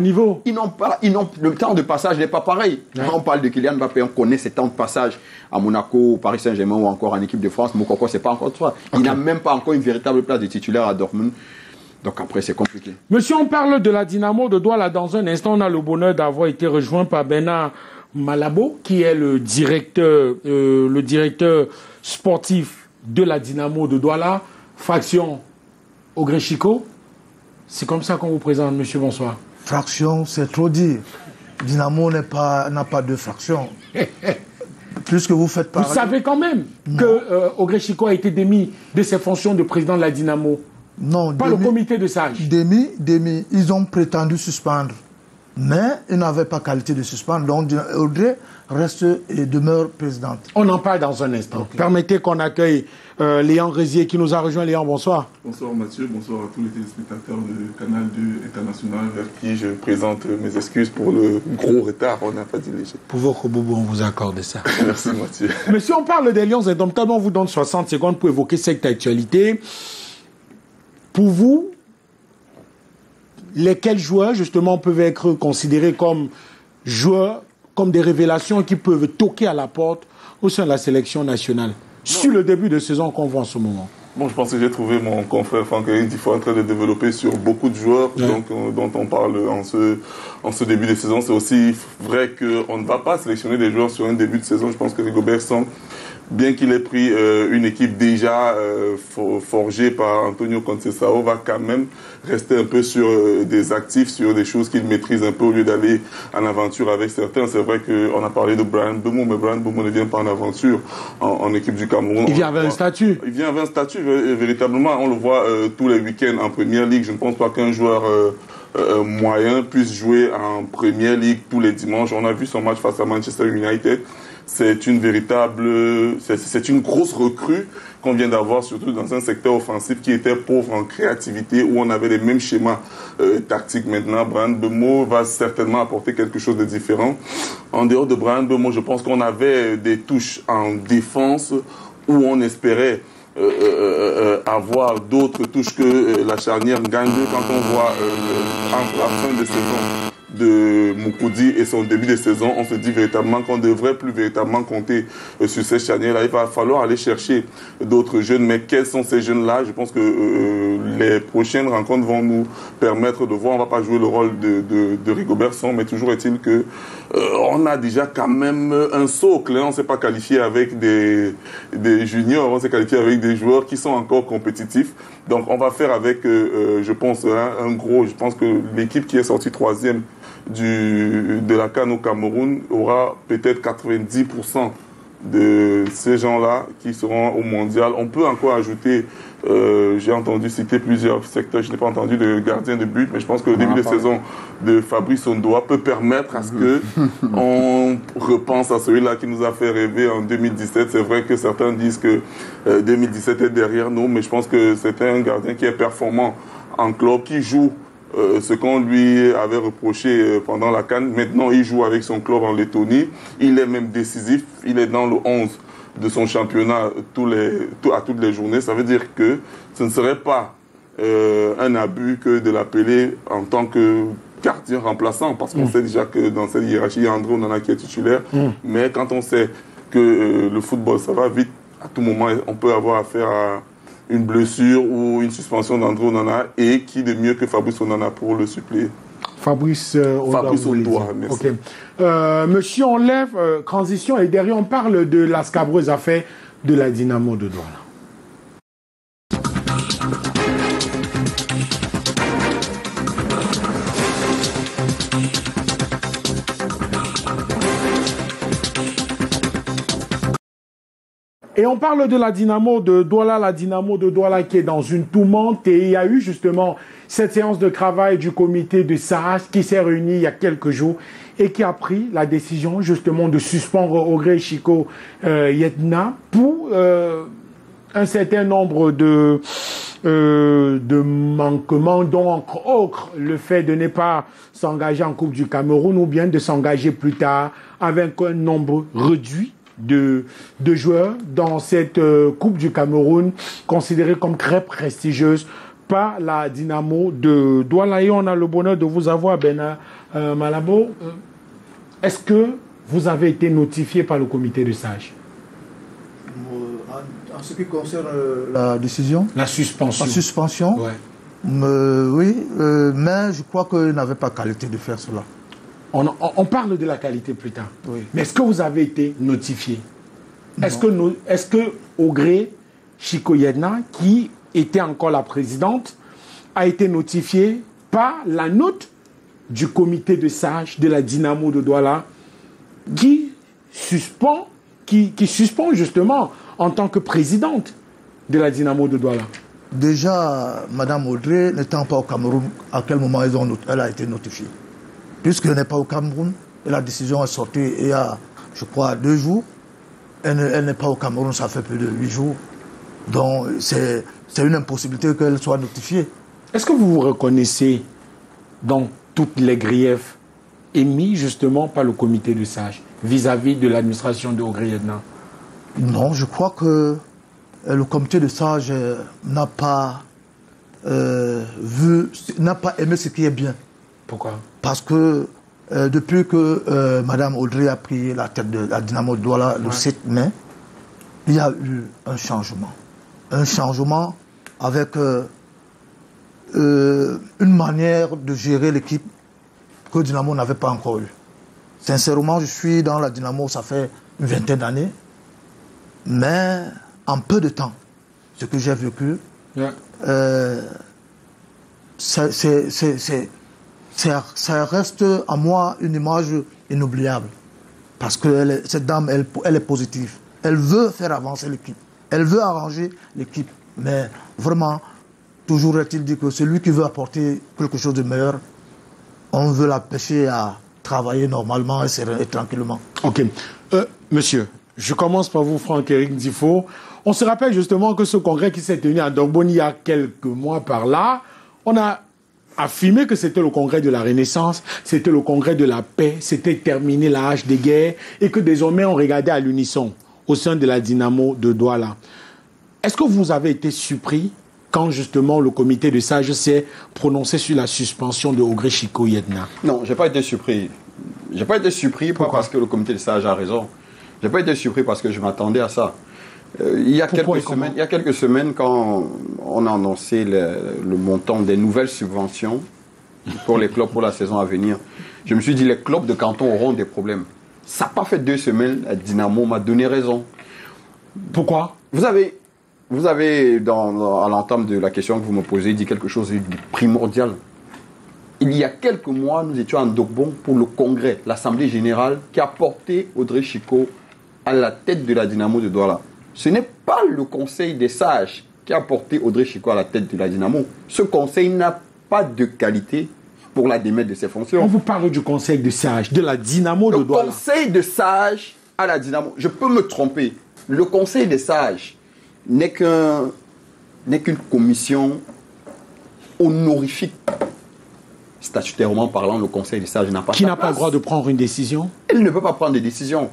ils n'ont pas, ils n'ont, le temps de passage n'est pas pareil. Ouais. Quand on parle de Kylian Mbappé, on connaît ses temps de passage à Monaco, au Paris Saint-Germain ou encore en équipe de France. Moukoko, c'est pas encore ça. Okay. Il n'a même pas encore une véritable place de titulaire à Dortmund. Donc après, c'est compliqué. Monsieur, on parle de la Dynamo de Douala. Dans un instant, on a le bonheur d'avoir été rejoint par Bernard Malabo, qui est le directeur, euh, le directeur sportif de la Dynamo de Douala, fraction Ogré Chico. C'est comme ça qu'on vous présente, monsieur, bonsoir. Fraction, c'est trop dire. Dynamo n'a pas, n'a pas de fraction. Plus que vous faites parler... Vous savez quand même non. que euh, Ogré Chico a été démis de ses fonctions de président de la Dynamo. Non, Pas démis, le comité de sages. Démis, démis. Ils ont prétendu suspendre. Mais il n'avait pas qualité de suspendre. Donc, Audrey reste et demeure présidente. On en parle dans un instant. Okay. Permettez qu'on accueille euh, Léon Rézier qui nous a rejoint. Léon, bonsoir. Bonsoir Mathieu, bonsoir à tous les téléspectateurs de Canal deux International, vers qui je présente mes excuses pour le gros retard. On n'a pas dit léger. Pour votre boubou, on vous accorde ça. Merci Mathieu. Mais si on parle des Lions indomptables, on vous donne soixante secondes pour évoquer cette actualité. Pour vous, lesquels joueurs, justement, peuvent être considérés comme joueurs, comme des révélations qui peuvent toquer à la porte au sein de la sélection nationale, non. sur le début de saison qu'on voit en ce moment? Bon, je pense que j'ai trouvé mon confrère Franck Eric Ndifo en train de développer sur beaucoup de joueurs ouais. donc, euh, dont on parle en ce, en ce début de saison. C'est aussi vrai qu'on ne va pas sélectionner des joueurs sur un début de saison. Je pense que Rigobert Song, bien qu'il ait pris euh, une équipe déjà euh, forgée par Antonio Conceição, va quand même rester un peu sur euh, des actifs, sur des choses qu'il maîtrise un peu au lieu d'aller en aventure avec certains. C'est vrai qu'on a parlé de Brian Mbeumo, mais Brian Mbeumo ne vient pas en aventure en, en équipe du Cameroun. Il vient avec un statut. Il vient avec un statut, véritablement. On le voit euh, tous les week-ends en Première Ligue. Je ne pense pas qu'un joueur... Euh, Euh, moyen puisse jouer en Premier League tous les dimanches. On a vu son match face à Manchester United. C'est une véritable... C'est, c'est une grosse recrue qu'on vient d'avoir, surtout dans un secteur offensif qui était pauvre en créativité, où on avait les mêmes schémas euh, tactiques. Maintenant, Brian Mbeumo va certainement apporter quelque chose de différent. En dehors de Brian Mbeumo, je pense qu'on avait des touches en défense où on espérait Euh, euh, euh, avoir d'autres touches que euh, la charnière gagne. Quand on voit euh, le, la fin de saison de Moukoudi et son début de saison, on se dit véritablement qu'on ne devrait plus véritablement compter euh, sur ces charnières-là. Il va falloir aller chercher d'autres jeunes. Mais quels sont ces jeunes-là? Je pense que euh, les prochaines rencontres vont nous permettre de voir. On ne va pas jouer le rôle de, de, de Rigobert Song, mais toujours est-il que Euh, on a déjà quand même un socle. Hein. On ne s'est pas qualifié avec des, des juniors, on s'est qualifié avec des joueurs qui sont encore compétitifs. Donc on va faire avec, euh, je pense, hein, un gros... Je pense que l'équipe qui est sortie troisième de la CAN au Cameroun aura peut-être quatre-vingt-dix pour cent de ces gens-là qui seront au mondial. On peut encore ajouter, euh, j'ai entendu citer plusieurs secteurs, je n'ai pas entendu de gardien de but, mais je pense que le début de saison de Fabrice Ondoa peut permettre à ce que on repense à celui-là qui nous a fait rêver en deux mille dix-sept. C'est vrai que certains disent que euh, deux mille dix-sept est derrière nous, mais je pense que c'était un gardien qui est performant en club, qui joue Euh, ce qu'on lui avait reproché euh, pendant la CAN. Maintenant, il joue avec son club en Lettonie. Il est même décisif. Il est dans le onze de son championnat tous les, tout, à toutes les journées. Ça veut dire que ce ne serait pas euh, un abus que de l'appeler en tant que gardien remplaçant, parce qu'on mmh. sait déjà que dans cette hiérarchie, il y a André Onana qui est titulaire. Mmh. Mais quand on sait que euh, le football, ça va vite, à tout moment, on peut avoir affaire à une blessure ou une suspension d'André Onana, et qui de mieux que Fabrice Onana pour le suppléer. Fabrice euh, Ondoa. Fabrice Ondoa, merci. Okay. Euh, monsieur, on lève, euh, transition, et derrière on parle de la scabreuse affaire de la Dynamo de Douala. Et on parle de la Dynamo de Douala, la Dynamo de Douala qui est dans une tourmente, et il y a eu justement cette séance de travail du comité de Sahas qui s'est réuni il y a quelques jours et qui a pris la décision justement de suspendre au gré Chico euh, Yetna pour euh, un certain nombre de, euh, de manquements, dont entre autres le fait de ne pas s'engager en Coupe du Cameroun ou bien de s'engager plus tard avec un nombre réduit De, de joueurs dans cette euh, Coupe du Cameroun considérée comme très prestigieuse par la Dynamo de Douala. Et on a le bonheur de vous avoir, Bernard euh, Malabo. Est-ce que vous avez été notifié par le comité de Sage en, en ce qui concerne euh, la décision, la suspension, la suspension ouais. euh, oui, euh, mais je crois qu'il n'avait pas qualité de faire cela. On, on, on parle de la qualité plus tard. Oui. Mais est-ce que vous avez été notifié? Est-ce que, est-ce que au gré Chico Yetna, qui était encore la présidente, a été notifié par la note du comité de sages de la Dynamo de Douala qui suspend, qui, qui suspend justement en tant que présidente de la Dynamo de Douala? Déjà, Madame Audrey n'étant pas au Cameroun, à quel moment ils ont, elle a été notifiée? Puisqu'elle n'est pas au Cameroun, et la décision est sortie il y a, je crois, deux jours. Elle n'est pas au Cameroun, ça fait plus de huit jours. Donc, c'est une impossibilité qu'elle soit notifiée. Est-ce que vous vous reconnaissez dans toutes les griefs émis justement par le comité de Sage vis-à-vis de l'administration de Ogriedna? Non, je crois que le comité de Sage n'a pas euh, vu, n'a pas aimé ce qui est bien. Pourquoi? Parce que euh, depuis que euh, Mme Audrey a pris la tête de la Dynamo de Douala le ouais. sept mai, il y a eu un changement. Un changement avec euh, euh, une manière de gérer l'équipe que Dynamo n'avait pas encore eue. Sincèrement, je suis dans la Dynamo, ça fait une vingtaine d'années. Mais en peu de temps, ce que j'ai vécu, yeah. euh, c'est... Ça, ça reste à moi une image inoubliable. Parce que elle, cette dame, elle, elle est positive. Elle veut faire avancer l'équipe. Elle veut arranger l'équipe. Mais vraiment, toujours est-il dit que celui qui veut apporter quelque chose de meilleur, on veut l'empêcher à travailler normalement et, et tranquillement. Ok. Euh, monsieur, je commence par vous, Franck Eric Ndifo. On se rappelle justement que ce congrès qui s'est tenu à Dordogne il y a quelques mois par là, on a affirmer que c'était le congrès de la Renaissance, c'était le congrès de la paix, c'était terminer la hache des guerres, et que désormais on regardait à l'unisson au sein de la Dynamo de Douala. Est-ce que vous avez été surpris quand justement le comité de sages s'est prononcé sur la suspension de Ogré Chico Yetna? Non, je n'ai pas été surpris. Je n'ai pas été surpris pas parce que le comité de sages a raison. Je n'ai pas été surpris parce que je m'attendais à ça. Euh, il, y a quelques semaines, il y a quelques semaines, quand on a annoncé le, le montant des nouvelles subventions pour les clubs pour la saison à venir, je me suis dit les clubs de canton auront des problèmes. Ça n'a pas fait deux semaines, la Dynamo m'a donné raison. Pourquoi? Vous avez, vous avez dans, dans, à l'entame de la question que vous me posez, dit quelque chose de primordial. Il y a quelques mois, nous étions en Tchoukball pour le congrès, l'Assemblée générale qui a porté Audrey Chico à la tête de la Dynamo de Douala. Ce n'est pas le conseil des sages qui a porté André Chico à la tête de la Dynamo. Ce conseil n'a pas de qualité pour la démettre de ses fonctions. On vous parle du conseil de sages, de la Dynamo de le Douala. Le conseil de sages à la Dynamo. Je peux me tromper. Le conseil des sages n'est qu'un, n'est qu'une commission honorifique. Statutairement parlant, le conseil des sages n'a pas Qui n'a pas le droit de prendre une décision? Il ne peut pas prendre des décisions.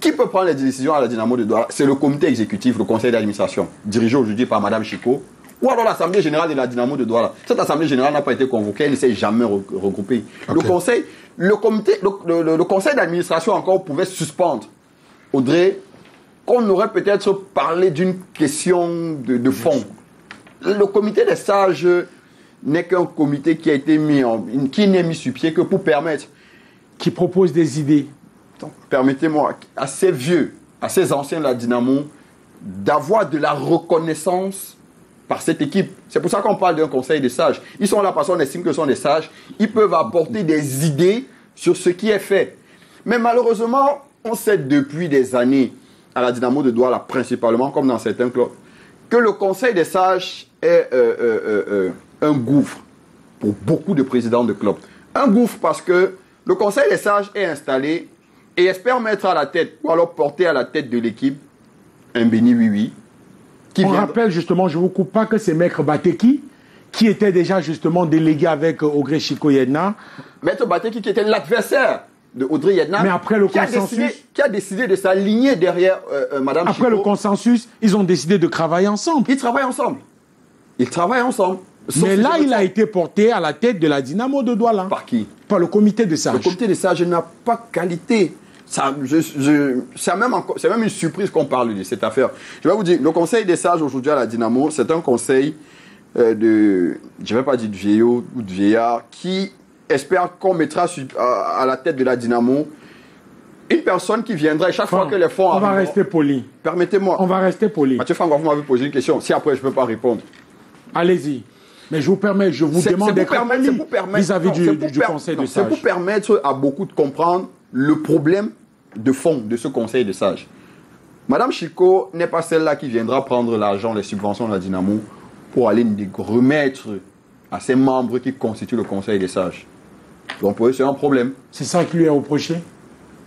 Qui peut prendre les décisions à la Dynamo de Douala? C'est le comité exécutif, le conseil d'administration, dirigé aujourd'hui par Madame Chico, ou alors l'Assemblée générale de la Dynamo de Douala. Cette Assemblée générale n'a pas été convoquée, elle ne s'est jamais re regroupée. Okay. Le conseil, le comité, le, le, le conseil d'administration encore pouvait suspendre Audrey, qu'on aurait peut-être parlé d'une question de, de fond. Le comité des sages n'est qu'un comité qui a été mis en, qui n'est mis sur pied que pour permettre, qui propose des idées. Permettez-moi, à ces vieux, à ces anciens de la Dynamo, d'avoir de la reconnaissance par cette équipe. C'est pour ça qu'on parle d'un conseil des sages. Ils sont là parce qu'on estime que ce sont des sages. Ils peuvent apporter des idées sur ce qui est fait. Mais malheureusement, on sait depuis des années, à la Dynamo de Douala principalement, comme dans certains clubs, que le conseil des sages est euh, euh, euh, euh, un gouffre pour beaucoup de présidents de clubs. Un gouffre parce que le conseil des sages est installé et espère mettre à la tête, ou alors porter à la tête de l'équipe, un béni oui-oui. On vient... rappelle justement, je ne vous coupe pas, que c'est Maître Bateki qui était déjà justement délégué avec Audrey Chico Yetna. Maître Bateki qui était l'adversaire de Audrey Yetna. Mais après le qui consensus... A décidé, qui a décidé de s'aligner derrière euh, euh, Madame Chico. Après le consensus, ils ont décidé de travailler ensemble. Ils travaillent ensemble. Ils travaillent ensemble. Sauf Mais là, il a été porté à la tête de la Dynamo de Douala. Par qui? Par le comité des sages. Le comité des sages n'a pas qualité. C'est même, même une surprise qu'on parle de cette affaire. Je vais vous dire, le conseil des sages aujourd'hui à la Dynamo, c'est un conseil euh, de, je ne vais pas dire de vieillot ou de vieillard, qui espère qu'on mettra sur, à, à la tête de la Dynamo une personne qui viendra et chaque enfin, fois que les fonds... On va rester poli. Permettez-moi. On va rester poli. Mathieu Fangor, vous m'avez posé une question. Si après, je ne peux pas répondre. Allez-y. Mais je vous permets, je vous demande d'être poli vis-à-vis du, du, du conseil des sages. C'est pour permettre à beaucoup de comprendre le problème de fond de ce conseil des sages. Madame Chico n'est pas celle-là qui viendra prendre l'argent, les subventions de la Dynamo pour aller remettre à ses membres qui constituent le conseil des sages. Donc pour eux, c'est un problème. C'est ça qui lui est reproché?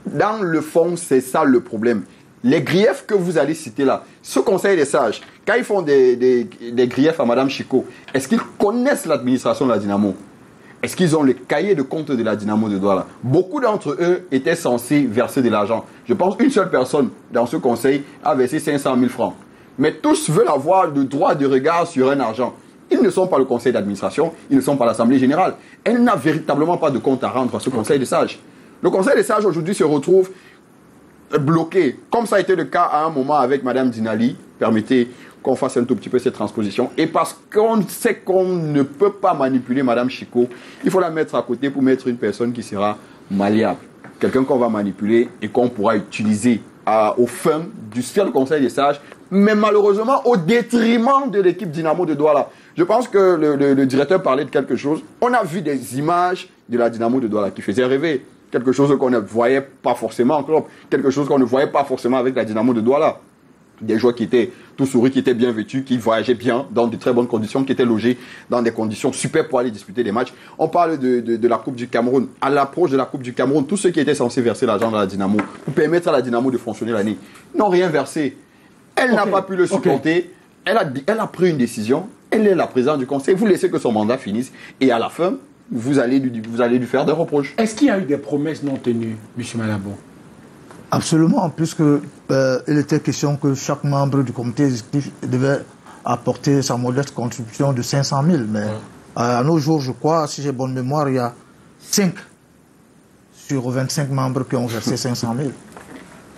Dans le fond, c'est ça le problème. Les griefs que vous allez citer là, ce conseil des sages, quand ils font des, des, des griefs à Madame Chico, est-ce qu'ils connaissent l'administration de la Dynamo? Est-ce qu'ils ont le cahier de compte de la Dynamo de Douala? Beaucoup d'entre eux étaient censés verser de l'argent. Je pense qu'une seule personne dans ce conseil a versé cinq cent mille francs. Mais tous veulent avoir le droit de regard sur un argent. Ils ne sont pas le conseil d'administration, ils ne sont pas l'Assemblée générale. Elle n'a véritablement pas de compte à rendre à ce conseil des sages. Le conseil des sages aujourd'hui se retrouve bloqué, comme ça a été le cas à un moment avec Madame Dinali. Permettez qu'on fasse un tout petit peu cette transposition. Et parce qu'on sait qu'on ne peut pas manipuler Madame Chico, il faut la mettre à côté pour mettre une personne qui sera malléable. Quelqu'un qu'on va manipuler et qu'on pourra utiliser à, aux fins du seul conseil des sages, mais malheureusement au détriment de l'équipe Dynamo de Douala. Je pense que le, le, le directeur parlait de quelque chose. On a vu des images de la Dynamo de Douala qui faisaient rêver. Quelque chose qu'on ne voyait pas forcément en club. Quelque chose qu'on ne voyait pas forcément avec la Dynamo de Douala. Des joueurs qui étaient tout souris, qui étaient bien vêtus, qui voyageaient bien, dans de très bonnes conditions, qui étaient logés dans des conditions super pour aller disputer des matchs. On parle de, de, de la Coupe du Cameroun. À l'approche de la Coupe du Cameroun, tous ceux qui étaient censés verser l'argent à la Dynamo pour permettre à la Dynamo de fonctionner l'année n'ont rien versé. Elle okay. n'a pas pu le supporter. Okay. Elle, a, elle a pris une décision. Elle est la présidente du conseil. Vous laissez que son mandat finisse. Et à la fin, vous allez lui, vous allez lui faire des reproches. Est-ce qu'il y a eu des promesses non tenues, M. Malabo? Absolument, puisque euh, il était question que chaque membre du comité exécutif devait apporter sa modeste contribution de cinq cent mille. Mais ouais. euh, à nos jours, je crois, si j'ai bonne mémoire, il y a cinq sur vingt-cinq membres qui ont versé cinq cent mille.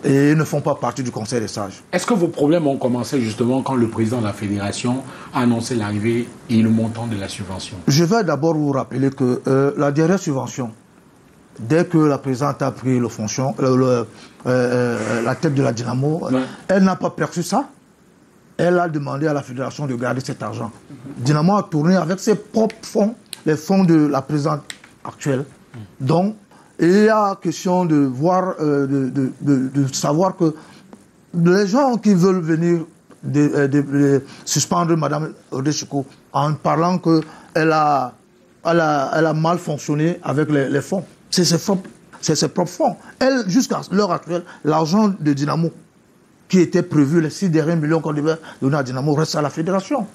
Et ils ne font pas partie du conseil des sages. Est-ce que vos problèmes ont commencé justement quand le président de la fédération a annoncé l'arrivée et le montant de la subvention? Je vais d'abord vous rappeler que euh, la dernière subvention, dès que la présidente a pris le fonction, le, le, euh, euh, la tête de la Dynamo, ouais. elle n'a pas perçu ça. Elle a demandé à la fédération de garder cet argent. Mm-hmm. Dynamo a tourné avec ses propres fonds, les fonds de la présidente actuelle. Mm. Donc, la question de voir, euh, de, de, de, de savoir que les gens qui veulent venir de, de, de, de suspendre Mme Odechiko en parlant qu'elle a, elle a, elle a mal fonctionné avec les, les fonds. C'est ses, ses propres fonds. Elle, jusqu'à l'heure actuelle, l'argent de Dynamo qui était prévu, les six derniers millions qu'on devait donner à Dynamo, reste à la fédération.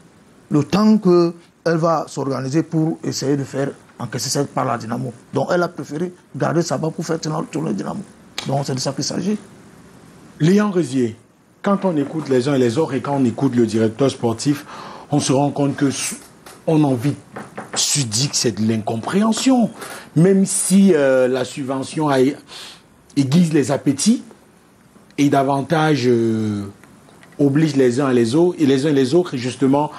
Le temps qu'elle va s'organiser pour essayer de faire encaisser cette part à Dynamo. Donc elle a préféré garder sa barre pour faire tourner Dynamo. Donc c'est de ça qu'il s'agit. Léon Rézier, quand on écoute les uns et les autres et quand on écoute le directeur sportif, on se rend compte que on en vit subit que c'est de l'incompréhension. Même si euh, la subvention a, aiguise les appétits, et davantage euh, oblige les uns et les autres, et les uns et les autres justement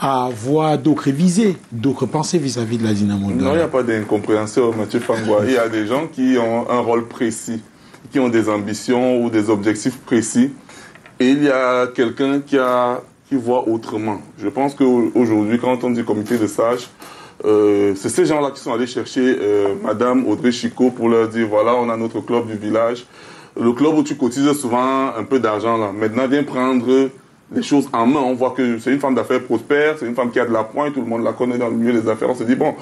à avoir d'autres visées, d'autres pensées vis-à-vis de la Dynamo. Non, il n'y a pas d'incompréhension, Mathieu Fangoua. Il y a des gens qui ont un rôle précis, qui ont des ambitions ou des objectifs précis, et il y a quelqu'un qui, qui voit autrement. Je pense qu'aujourd'hui, quand on dit comité de sages, euh, c'est ces gens-là qui sont allés chercher euh, Madame Audrey Chico pour leur dire, voilà, on a notre club du village, le club où tu cotises souvent un peu d'argent, là. Maintenant, viens prendre les choses en main. On voit que c'est une femme d'affaires prospère, c'est une femme qui a de la pointe, tout le monde la connaît dans le milieu des affaires. On se dit, bon,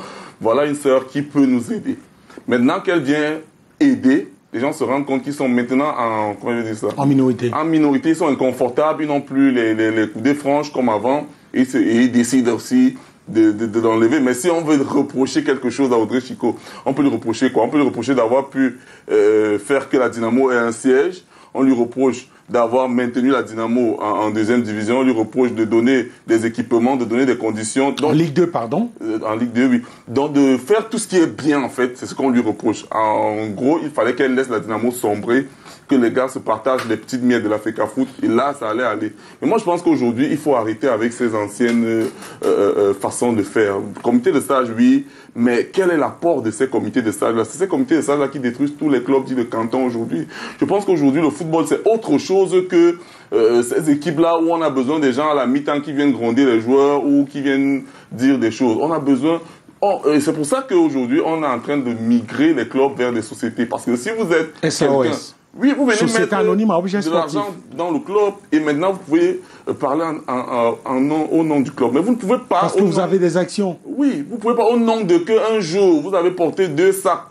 voilà une sœur qui peut nous aider. Maintenant qu'elle vient aider, les gens se rendent compte qu'ils sont maintenant en, comment je dis ça? En minorité. En minorité, ils sont inconfortables, ils n'ont plus les, les, les coudées franches comme avant, et, et ils décident aussi de, de, de l'enlever. Mais si on veut reprocher quelque chose à Audrey Chico, on peut lui reprocher quoi? On peut lui reprocher d'avoir pu euh, faire que la Dynamo ait un siège. On lui reproche d'avoir maintenu la Dynamo en, en deuxième division. On lui reproche de donner des équipements, de donner des conditions. Donc, en Ligue deux, pardon euh, En Ligue deux, oui. Donc de faire tout ce qui est bien, en fait, c'est ce qu'on lui reproche. En gros, il fallait qu'elle laisse la Dynamo sombrer, que les gars se partagent les petites miettes de la Fecafoot, et là, ça allait aller. Mais moi, je pense qu'aujourd'hui, il faut arrêter avec ces anciennes euh, euh, façons de faire. Comité de stage, oui, mais quel est l'apport de ces comités de stage-là? C'est ces comités de stage-là qui détruisent tous les clubs de canton aujourd'hui. Je pense qu'aujourd'hui, le football, c'est autre chose que euh, ces équipes-là où on a besoin des gens à la mi-temps qui viennent gronder les joueurs ou qui viennent dire des choses. On a besoin... Oh, c'est pour ça qu'aujourd'hui, on est en train de migrer les clubs vers des sociétés. Parce que si vous êtes... S O S. Oui, vous venez Société mettre anonyme à objet de l'argent dans le club et maintenant vous pouvez parler en, en, en nom, au nom du club. Mais vous ne pouvez pas... Parce que vous nom, avez des actions. Oui, vous ne pouvez pas au nom de que un jour vous avez porté deux sacs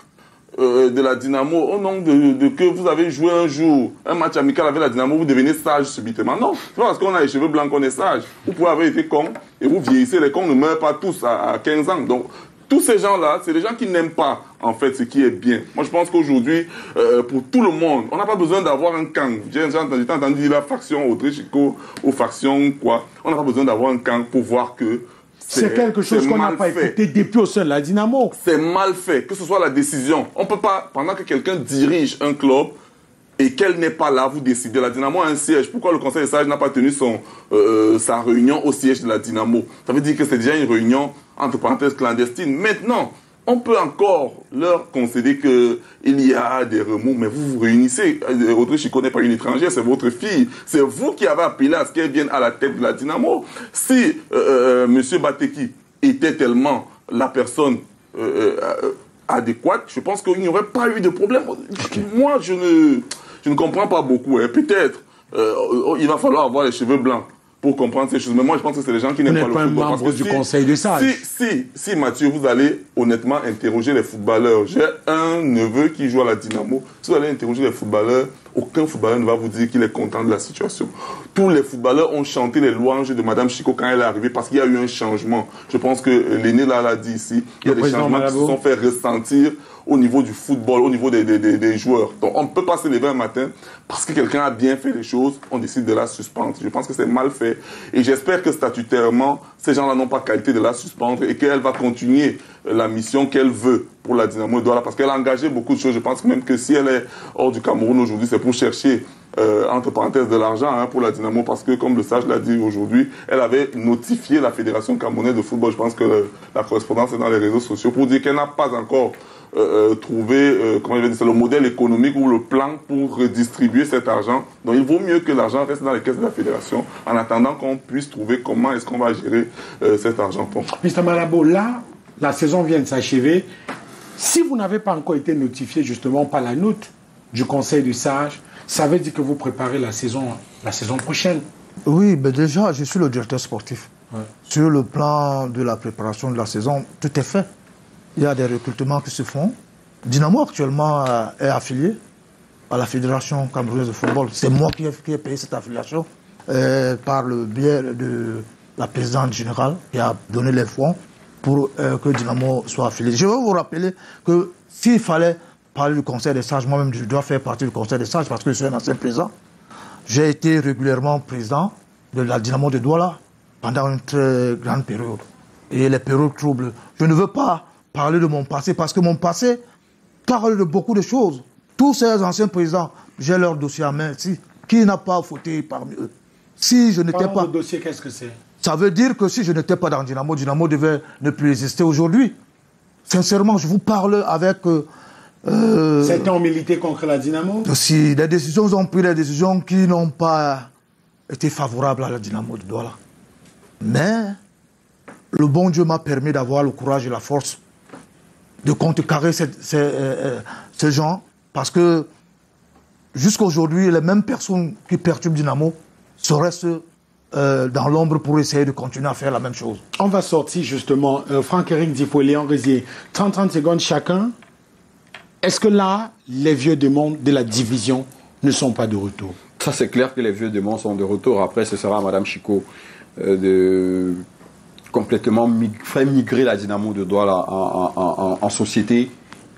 euh, de la Dynamo, au nom de, de que vous avez joué un jour un match amical avec la Dynamo, vous devenez sage subitement. Non, c'est pas parce qu'on a les cheveux blancs qu'on est sage. Vous pouvez avoir été con et vous vieillissez. Les cons ne meurent pas tous à, à quinze ans. Donc... tous ces gens-là, c'est des gens qui n'aiment pas, en fait, ce qui est bien. Moi, je pense qu'aujourd'hui, euh, pour tout le monde, on n'a pas besoin d'avoir un camp. J'ai entendu, entendu la faction Audrey Chico ou faction quoi. On n'a pas besoin d'avoir un camp pour voir que c'est quelque chose qu'on n'a pas écouté depuis au sein de la Dynamo. C'est mal fait, que ce soit la décision. On ne peut pas, pendant que quelqu'un dirige un club, et qu'elle n'est pas là, vous décidez. La Dynamo a un siège. Pourquoi le Conseil des sages n'a pas tenu son, euh, sa réunion au siège de la Dynamo? Ça veut dire que c'est déjà une réunion, entre parenthèses, clandestine. Maintenant, on peut encore leur concéder qu'il y a des remous, mais vous vous réunissez. Audrey Chico n'est pas une étrangère, c'est votre fille. C'est vous qui avez appelé à ce qu'elle vienne à la tête de la Dynamo. Si euh, euh, M. Bateki était tellement la personne... Euh, euh, adéquate, je pense qu'il n'y aurait pas eu de problème. Okay. Moi, je ne, je ne comprends pas beaucoup. Hein. Peut-être, euh, il va falloir avoir les cheveux blancs pour comprendre ces choses. Mais moi, je pense que c'est les gens qui n'aiment pas, pas le football. Parce que du si, conseil de sage. Si, si, si, Mathieu, vous allez honnêtement interroger les footballeurs. J'ai un neveu qui joue à la Dynamo. Si vous allez interroger les footballeurs, aucun footballeur ne va vous dire qu'il est content de la situation. Tous les footballeurs ont chanté les louanges de Mme Chico quand elle est arrivée parce qu'il y a eu un changement. Je pense que l'aîné l'a dit ici. Il y a le des changements Malabo. Qui se sont fait ressentir au niveau du football, au niveau des, des, des, des joueurs. Donc on ne peut pas se lever un matin parce que quelqu'un a bien fait les choses, on décide de la suspendre. Je pense que c'est mal fait. Et j'espère que statutairement, ces gens-là n'ont pas qualité de la suspendre et qu'elle va continuer la mission qu'elle veut pour la Dynamo de Douala, parce qu'elle a engagé beaucoup de choses. Je pense même que si elle est hors du Cameroun aujourd'hui, c'est pour chercher, euh, entre parenthèses, de l'argent hein, pour la Dynamo, parce que, comme le sage l'a dit aujourd'hui, elle avait notifié la Fédération Camerounaise de football. Je pense que le, la correspondance est dans les réseaux sociaux pour dire qu'elle n'a pas encore euh, trouvé euh, comment je vais dire, le modèle économique ou le plan pour redistribuer cet argent. Donc il vaut mieux que l'argent reste dans les caisses de la Fédération en attendant qu'on puisse trouver comment est-ce qu'on va gérer euh, cet argent. Bon. mister Malabo, là, la saison vient de s'achever. Si vous n'avez pas encore été notifié justement par la note du Conseil des sages, ça veut dire que vous préparez la saison, la saison prochaine. Oui, mais déjà, je suis le directeur sportif. Ouais. Sur le plan de la préparation de la saison, tout est fait. Il y a des recrutements qui se font. Dynamo actuellement est affilié à la Fédération Camerounaise de football. C'est moi qui ai, qui ai payé cette affiliation euh, par le biais de la présidente générale qui a donné les fonds pour euh, que Dynamo soit affilié. Je veux vous rappeler que s'il fallait parler du Conseil des sages, moi-même je dois faire partie du Conseil des sages parce que je suis un ancien président. J'ai été régulièrement président de la Dynamo de Douala pendant une très grande période. Et les périodes troubles. Je ne veux pas parler de mon passé parce que mon passé parle de beaucoup de choses. Tous ces anciens présidents, j'ai leur dossier à main ici. Qui n'a pas fauté parmi eux? Si je n'étais pas... Le dossier, qu'est-ce que c'est? Ça veut dire que si je n'étais pas dans Dynamo, Dynamo devait ne plus exister aujourd'hui. Sincèrement, je vous parle avec... Euh, Certains ont milité contre la Dynamo? Si, des décisions ont pris des décisions qui n'ont pas été favorables à la Dynamo de Douala. Mais le bon Dieu m'a permis d'avoir le courage et la force de contrecarrer ces, ces, euh, ces gens, parce que jusqu'à aujourd'hui, les mêmes personnes qui perturbent Dynamo seraient ceux euh, dans l'ombre pour essayer de continuer à faire la même chose. On va sortir justement, euh, Franck Eric Ndifo, Léon Rézier, trente trente secondes chacun. Est-ce que là, les vieux démons de la division ne sont pas de retour? Ça, c'est clair que les vieux démons sont de retour. Après, ce sera à Madame Chico de complètement mig faire migrer la Dynamo de Douala en, en, en, en société.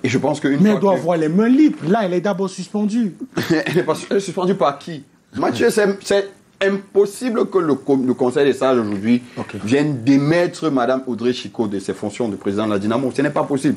Et je pense qu'une fois... Mais elle doit que... avoir les mains libres. Là, elle est d'abord suspendue. Elle est pas... elle est suspendue par qui? Mathieu, c'est impossible que le, le Conseil des sages aujourd'hui okay. vienne démettre Madame Audrey Chico de ses fonctions de président de la Dynamo. Ce n'est pas possible.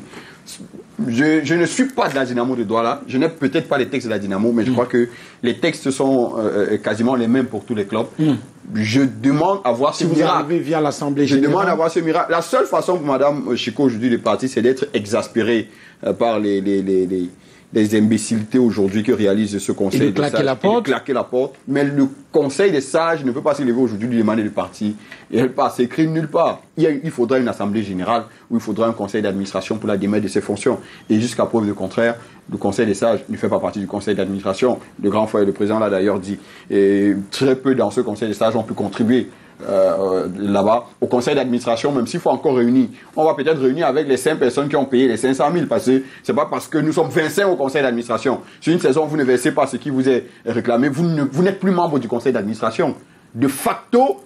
Je, je ne suis pas de la Dynamo de Douala. Je n'ai peut-être pas les textes de la Dynamo, mais je mmh. crois que les textes sont euh, quasiment les mêmes pour tous les clubs. Mmh. Je demande à voir si ce vous miracle. Arrivez via l'Assemblée générale. Je demande à voir ce miracle. La seule façon pour Madame Chico aujourd'hui de partir, c'est d'être exaspérée euh, par les... les, les, les les imbécilités aujourd'hui que réalise ce Conseil des sages, de claquer la porte. Mais le Conseil des sages ne peut pas se lever aujourd'hui lui demander de partir. Et elle part, c'est écrit nulle part. Il faudra une assemblée générale ou il faudra un conseil d'administration pour la démettre de ses fonctions. Et jusqu'à preuve du contraire, le Conseil des sages ne fait pas partie du conseil d'administration. Le grand foyer, le président l'a d'ailleurs dit. Et très peu dans ce Conseil des sages ont pu contribuer Euh, là-bas, au conseil d'administration, même s'il faut encore réunir. On va peut-être réunir avec les cinq personnes qui ont payé les cinq cent mille, parce que c'est pas parce que nous sommes vingt-cinq au conseil d'administration. Sur une saison, vous ne versez pas ce qui vous est réclamé. Vous ne, vous n'êtes plus membre du conseil d'administration. De facto,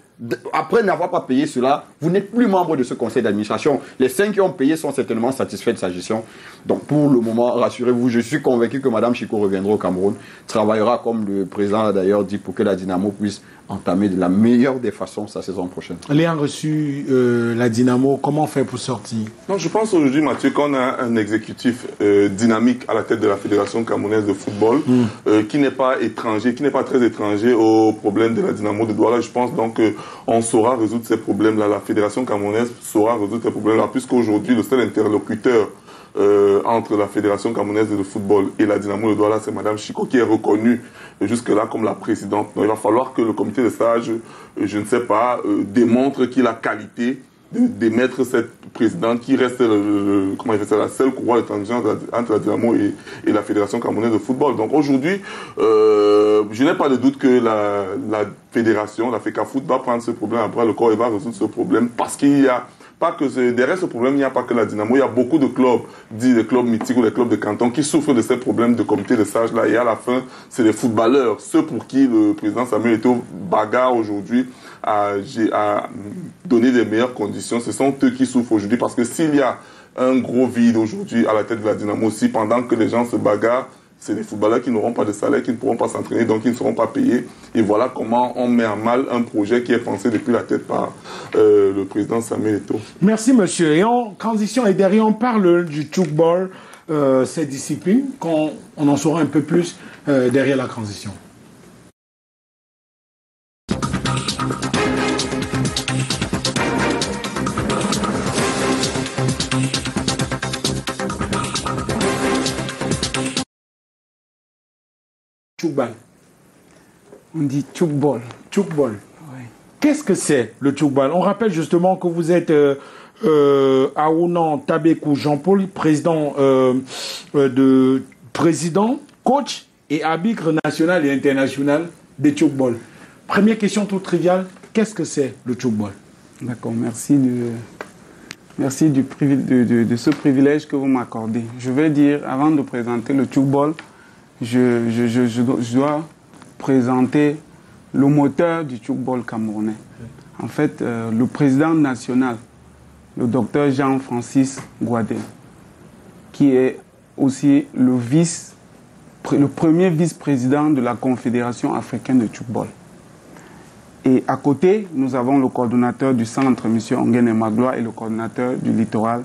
après n'avoir pas payé cela, vous n'êtes plus membre de ce conseil d'administration. Les cinq qui ont payé sont certainement satisfaits de sa gestion. Donc pour le moment, rassurez-vous, je suis convaincu que Mme Chico reviendra au Cameroun, travaillera comme le président l'a d'ailleurs dit pour que la Dynamo puisse entamer de la meilleure des façons sa saison prochaine. Léon reçu euh, la Dynamo, comment faire pour sortir? Non, je pense aujourd'hui, Mathieu, qu'on a un exécutif euh, dynamique à la tête de la Fédération Camerounaise de football mmh. euh, qui n'est pas étranger, qui n'est pas très étranger aux problèmes de la Dynamo de Douala. Je pense donc que on saura résoudre ces problèmes-là. La Fédération Camerounaise saura résoudre ces problèmes-là, puisqu'aujourd'hui, le seul interlocuteur euh, entre la Fédération Camerounaise de football et la Dynamo de Douala, c'est Madame Chico, qui est reconnue jusque-là comme la présidente. Donc, il va falloir que le comité des sages, je ne sais pas, euh, démontre qu'il a qualité de démettre cette présidente qui reste le, le, comment il fait ça, la seule courroie de transition entre la Dynamo et, et la Fédération Camerounaise de football. Donc aujourd'hui, euh, je n'ai pas de doute que la, la fédération, la F E C A Foot, va prendre ce problème à bras le corps et va résoudre ce problème, parce qu'il y a pas que ce, derrière ce problème, il n'y a pas que la Dynamo. Il y a beaucoup de clubs, dit des clubs mythiques ou des clubs de canton, qui souffrent de ces problèmes de comité de sages là. Et à la fin, c'est les footballeurs, ceux pour qui le président Samuel Eto'o bagarre aujourd'hui à, à donner des meilleures conditions. Ce sont eux qui souffrent aujourd'hui, parce que s'il y a un gros vide aujourd'hui à la tête de la Dynamo aussi, pendant que les gens se bagarrent, c'est les footballeurs qui n'auront pas de salaire, qui ne pourront pas s'entraîner, donc qui ne seront pas payés. Et voilà comment on met à mal un projet qui est pensé depuis la tête par euh, le président Samuel Eto'o. Merci, monsieur. Et en transition, et derrière, on parle du Tchoukball, euh, cette discipline, qu'on on en saura un peu plus euh, derrière la transition. Tchoukball. On dit Tchoukball. Tchoukball. Ouais. Qu'est-ce que c'est le Tchoukball? On rappelle justement que vous êtes euh, euh, Aounan Tabekou Jean-Paul, président, euh, de, président, coach et arbitre national et international des Tchoukball. Première question toute triviale, qu'est-ce que c'est le Tchoukball? D'accord, merci de... Merci du privilège, de, de, de ce privilège que vous m'accordez. Je vais dire, avant de présenter le Tchoukball, je, je, je, je, dois, je dois présenter le moteur du Tchoukball camerounais. En fait, euh, le président national, le docteur Jean-Francis Gouadé, qui est aussi le, vice, le premier vice-président de la Confédération africaine de Tchoukball. Et à côté, nous avons le coordonnateur du centre, M. Onguene Magloire, et le coordonnateur du littoral,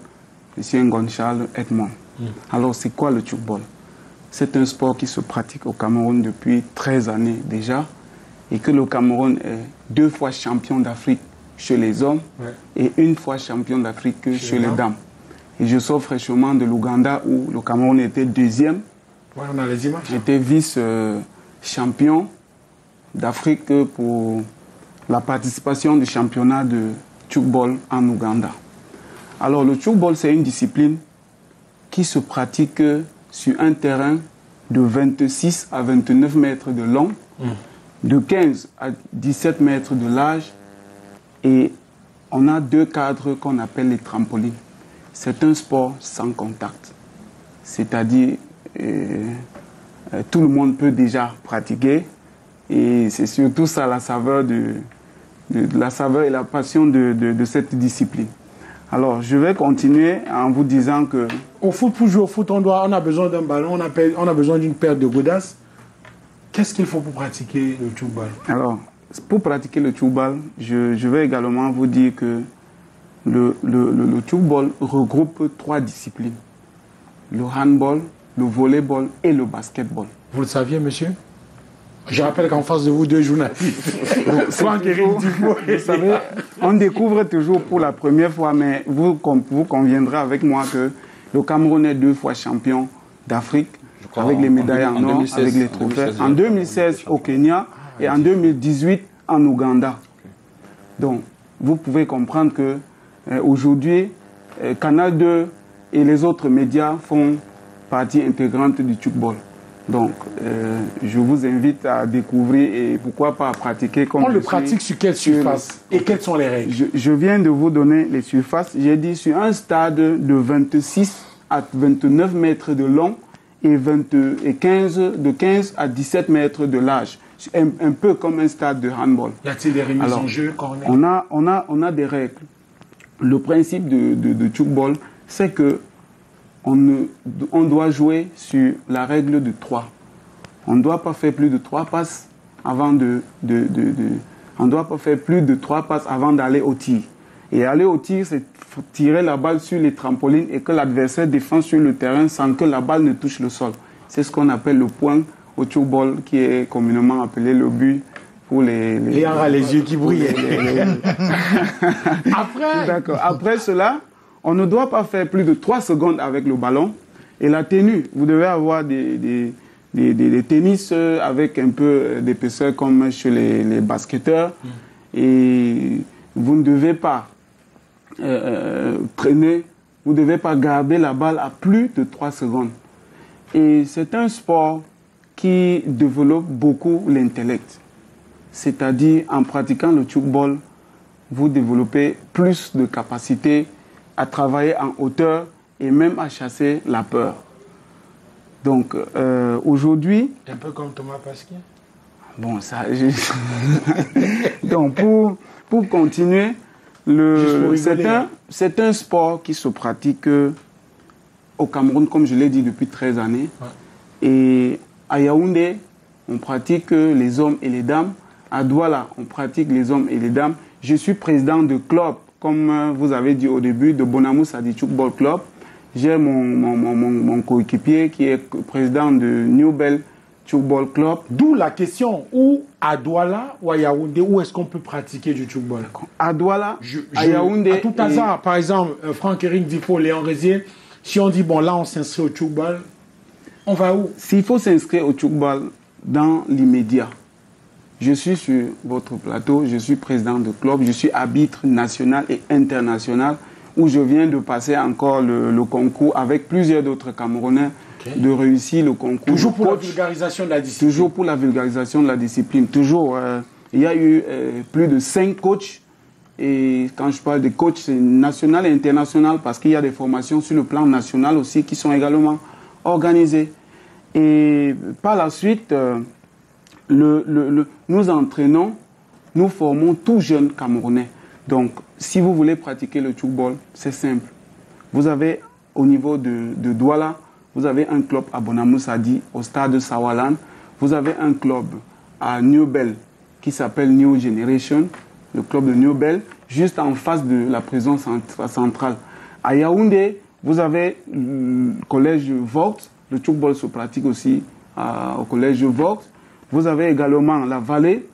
M. Ngon-Charles Edmond. Mm. Alors, c'est quoi le Tchoukball? C'est un sport qui se pratique au Cameroun depuis treize années déjà, et que le Cameroun est deux fois champion d'Afrique chez les hommes, ouais, et une fois champion d'Afrique chez, chez les dames. Et je sors fraîchement de l'Ouganda, où le Cameroun était deuxième. Ouais, on a les images. J'étais vice-champion euh, d'Afrique pour... la participation du championnat de Tchoukball en Ouganda. Alors le Tchoukball, c'est une discipline qui se pratique sur un terrain de vingt-six à vingt-neuf mètres de long, mmh, de quinze à dix-sept mètres de large, et on a deux cadres qu'on appelle les trampolines. C'est un sport sans contact, c'est-à-dire euh, euh, tout le monde peut déjà pratiquer, et c'est surtout ça la saveur de... de la saveur et la passion de, de, de cette discipline. Alors, je vais continuer en vous disant que... Au foot, pour jouer au foot, on, doit, on a besoin d'un ballon, on a, on a besoin d'une paire de godasses. Qu'est-ce qu'il faut pour pratiquer le tchoukball? Alors, pour pratiquer le tchoukball, je, je vais également vous dire que le, le, le, le tchoukball regroupe trois disciplines. Le handball, le volleyball et le basketball. Vous le saviez, monsieur? Je rappelle qu'en face de vous, deux journalistes. Franck Eric Ndifo. Vous savez, on découvre toujours pour la première fois, mais vous, vous conviendrez avec moi que le Cameroun est deux fois champion d'Afrique, avec les médailles en or, avec les trophées. En deux mille seize au Kenya et en deux mille dix-huit en Ouganda. Donc, vous pouvez comprendre que euh, aujourd'hui, euh, Canal deux et les autres médias font partie intégrante du tchoukball. Donc, euh, je vous invite à découvrir et pourquoi pas à pratiquer comme... On le pratique sur quelle surface et quelles sont les règles? je, je viens de vous donner les surfaces. J'ai dit sur un stade de vingt-six à vingt-neuf mètres de long et, vingt, et quinze, de quinze à dix-sept mètres de large. Un, un peu comme un stade de handball. Y a-t-il des remises en jeu, Cornel? on a, on, a, on a des règles. Le principe de, de, de tchoukball, c'est que On, ne, on doit jouer sur la règle de trois. On ne doit pas faire plus de trois passes avant de, de, de, de on doit pas faire plus de trois passes avant d'aller au tir. Et aller au tir, c'est tirer la balle sur les trampolines et que l'adversaire défend sur le terrain sans que la balle ne touche le sol. C'est ce qu'on appelle le point au tchoukball, qui est communément appelé le but. Pour les, les, les, les, les yeux qui brillent. Les, les, les... Après, d'accord. Après cela, on ne doit pas faire plus de trois secondes avec le ballon. Et la tenue, vous devez avoir des, des, des, des, des tennis avec un peu d'épaisseur comme chez les, les basketteurs. Et vous ne devez pas euh, traîner, vous ne devez pas garder la balle à plus de trois secondes. Et c'est un sport qui développe beaucoup l'intellect. C'est-à-dire, en pratiquant le tchoukball, vous développez plus de capacités à travailler en hauteur et même à chasser la peur. Donc, euh, aujourd'hui... Un peu comme Thomas Pasquier. Bon, ça... Je... Donc, pour, pour continuer, le... c'est un, c'est un sport qui se pratique euh, au Cameroun, comme je l'ai dit, depuis treize années. Ouais. Et à Yaoundé, on pratique euh, les hommes et les dames. À Douala, on pratique les hommes et les dames. Je suis président de club, comme vous avez dit au début, de Bonamous à Tchoukball Club. J'ai mon, mon, mon, mon coéquipier qui est président de New Bell Tchoukball Club. D'où la question, où à Douala ou à Yaoundé, où est-ce qu'on peut pratiquer du tchoukball? À Douala, je, je, à Yaoundé. À tout hasard, et... par exemple, Franck Eric Ndifo, Léon Rézier, si on dit, bon, là, on s'inscrit au tchoukball, on va où? S'il faut s'inscrire au tchoukball dans l'immédiat, je suis sur votre plateau, je suis président de club, je suis arbitre national et international. où je viens de passer encore le, le concours avec plusieurs d'autres Camerounais, okay, de réussir le concours. Toujours pour coach, la vulgarisation de la discipline. Toujours pour la vulgarisation de la discipline. Toujours, euh, il y a eu euh, plus de cinq coachs. Et quand je parle de coach, c'est national et international, parce qu'il y a des formations sur le plan national aussi qui sont également organisées. Et par la suite, euh, le, le, le, nous entraînons, nous formons tout jeune Camerounais. Donc, si vous voulez pratiquer le Tchoukball, c'est simple. Vous avez, au niveau de, de Douala, vous avez un club à Bonamoussadi, au stade de Sawalan. Vous avez un club à New Bell qui s'appelle New Generation, le club de New Bell, juste en face de la prison centrale. À Yaoundé, vous avez le collège Vogt. Le Tchoukball se pratique aussi euh, au collège Vogt. Vous avez également la vallée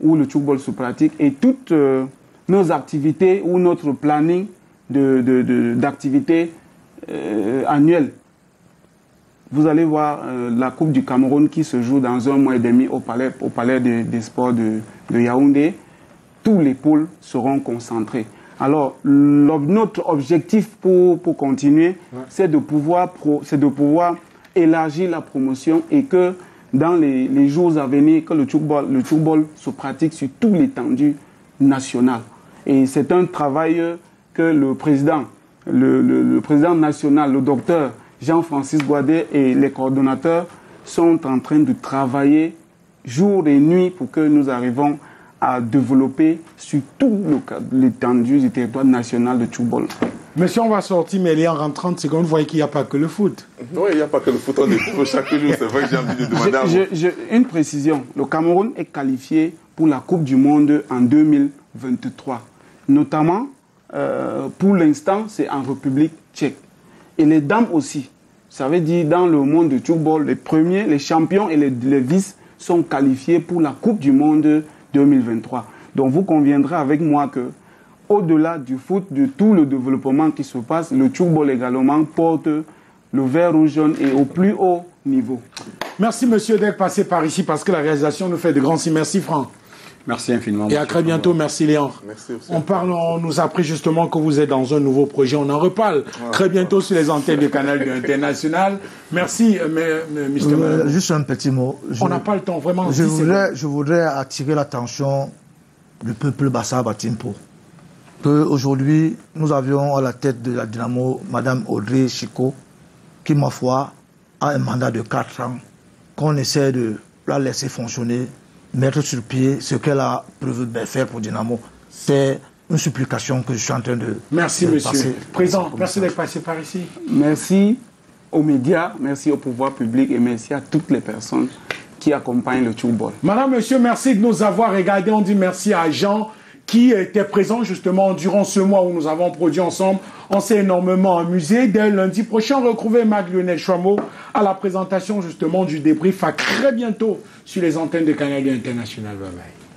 où le Tchoukball se pratique. Et toutes euh, nos activités ou notre planning d'activités euh, annuelles. Vous allez voir euh, la Coupe du Cameroun qui se joue dans un mois et demi au palais, au palais des, des sports de, de Yaoundé. Tous les pôles seront concentrés. Alors, notre objectif pour, pour continuer, ouais, c'est de pouvoir, pro, c'est de pouvoir élargir la promotion et que dans les, les jours à venir, que le Tchoukball, le Tchoukball se pratique sur toute l'étendue nationale. Et c'est un travail que le président, le, le, le président national, le docteur Jean-Francis Guadet et les coordonnateurs sont en train de travailler jour et nuit pour que nous arrivons à développer sur tout l'étendue du territoire national de Tchoukball. Monsieur, on va sortir, mais en en trente secondes, vous voyez qu'il n'y a pas que le foot. Oui, il n'y a pas que le foot, on découvre chaque jour, c'est vrai que j'ai envie de demander à vous. Je, je, une précision, le Cameroun est qualifié pour la Coupe du Monde en deux mille vingt-trois. Notamment, euh, pour l'instant, c'est en République tchèque. Et les dames aussi. Ça veut dire, dans le monde de Tchoukball, les premiers, les champions et les, les vices sont qualifiés pour la Coupe du Monde deux mille vingt-trois. Donc vous conviendrez avec moi que au-delà du foot, de tout le développement qui se passe, le Tchoukball également porte le vert ou jaune et au plus haut niveau. Merci monsieur d'être passé par ici parce que la réalisation nous fait de grands si. Merci Franck. Merci infiniment. Et à très bientôt. Merci Léon. Merci aussi. On parle, on nous apprend justement que vous êtes dans un nouveau projet. On en reparle ah, très bientôt ah. sur les antennes du Canal International. Merci, mais, mais, monsieur. Euh, juste un petit mot. Je, on n'a pas le temps, vraiment. Je, voudrais, je voudrais attirer l'attention du peuple Bassa-Batimpo. Aujourd'hui, nous avions à la tête de la Dynamo Madame Audrey Chico, qui, ma foi, a un mandat de quatre ans qu'on essaie de la laisser fonctionner, mettre sur pied ce qu'elle a prévu de faire pour Dynamo. C'est une supplication que je suis en train de... Merci, de monsieur. Passer. Président, merci d'être passé par ici. Merci aux médias, merci au pouvoir public et merci à toutes les personnes qui accompagnent le Tchoukball. Madame, monsieur, merci de nous avoir regardés. On dit merci à Jean qui était présent justement durant ce mois où nous avons produit ensemble. On s'est énormément amusé. Dès lundi prochain, retrouvez Mac Lionel Chouamo à la présentation justement du débrief. À très bientôt sur les antennes de Canal deux International. Bye bye.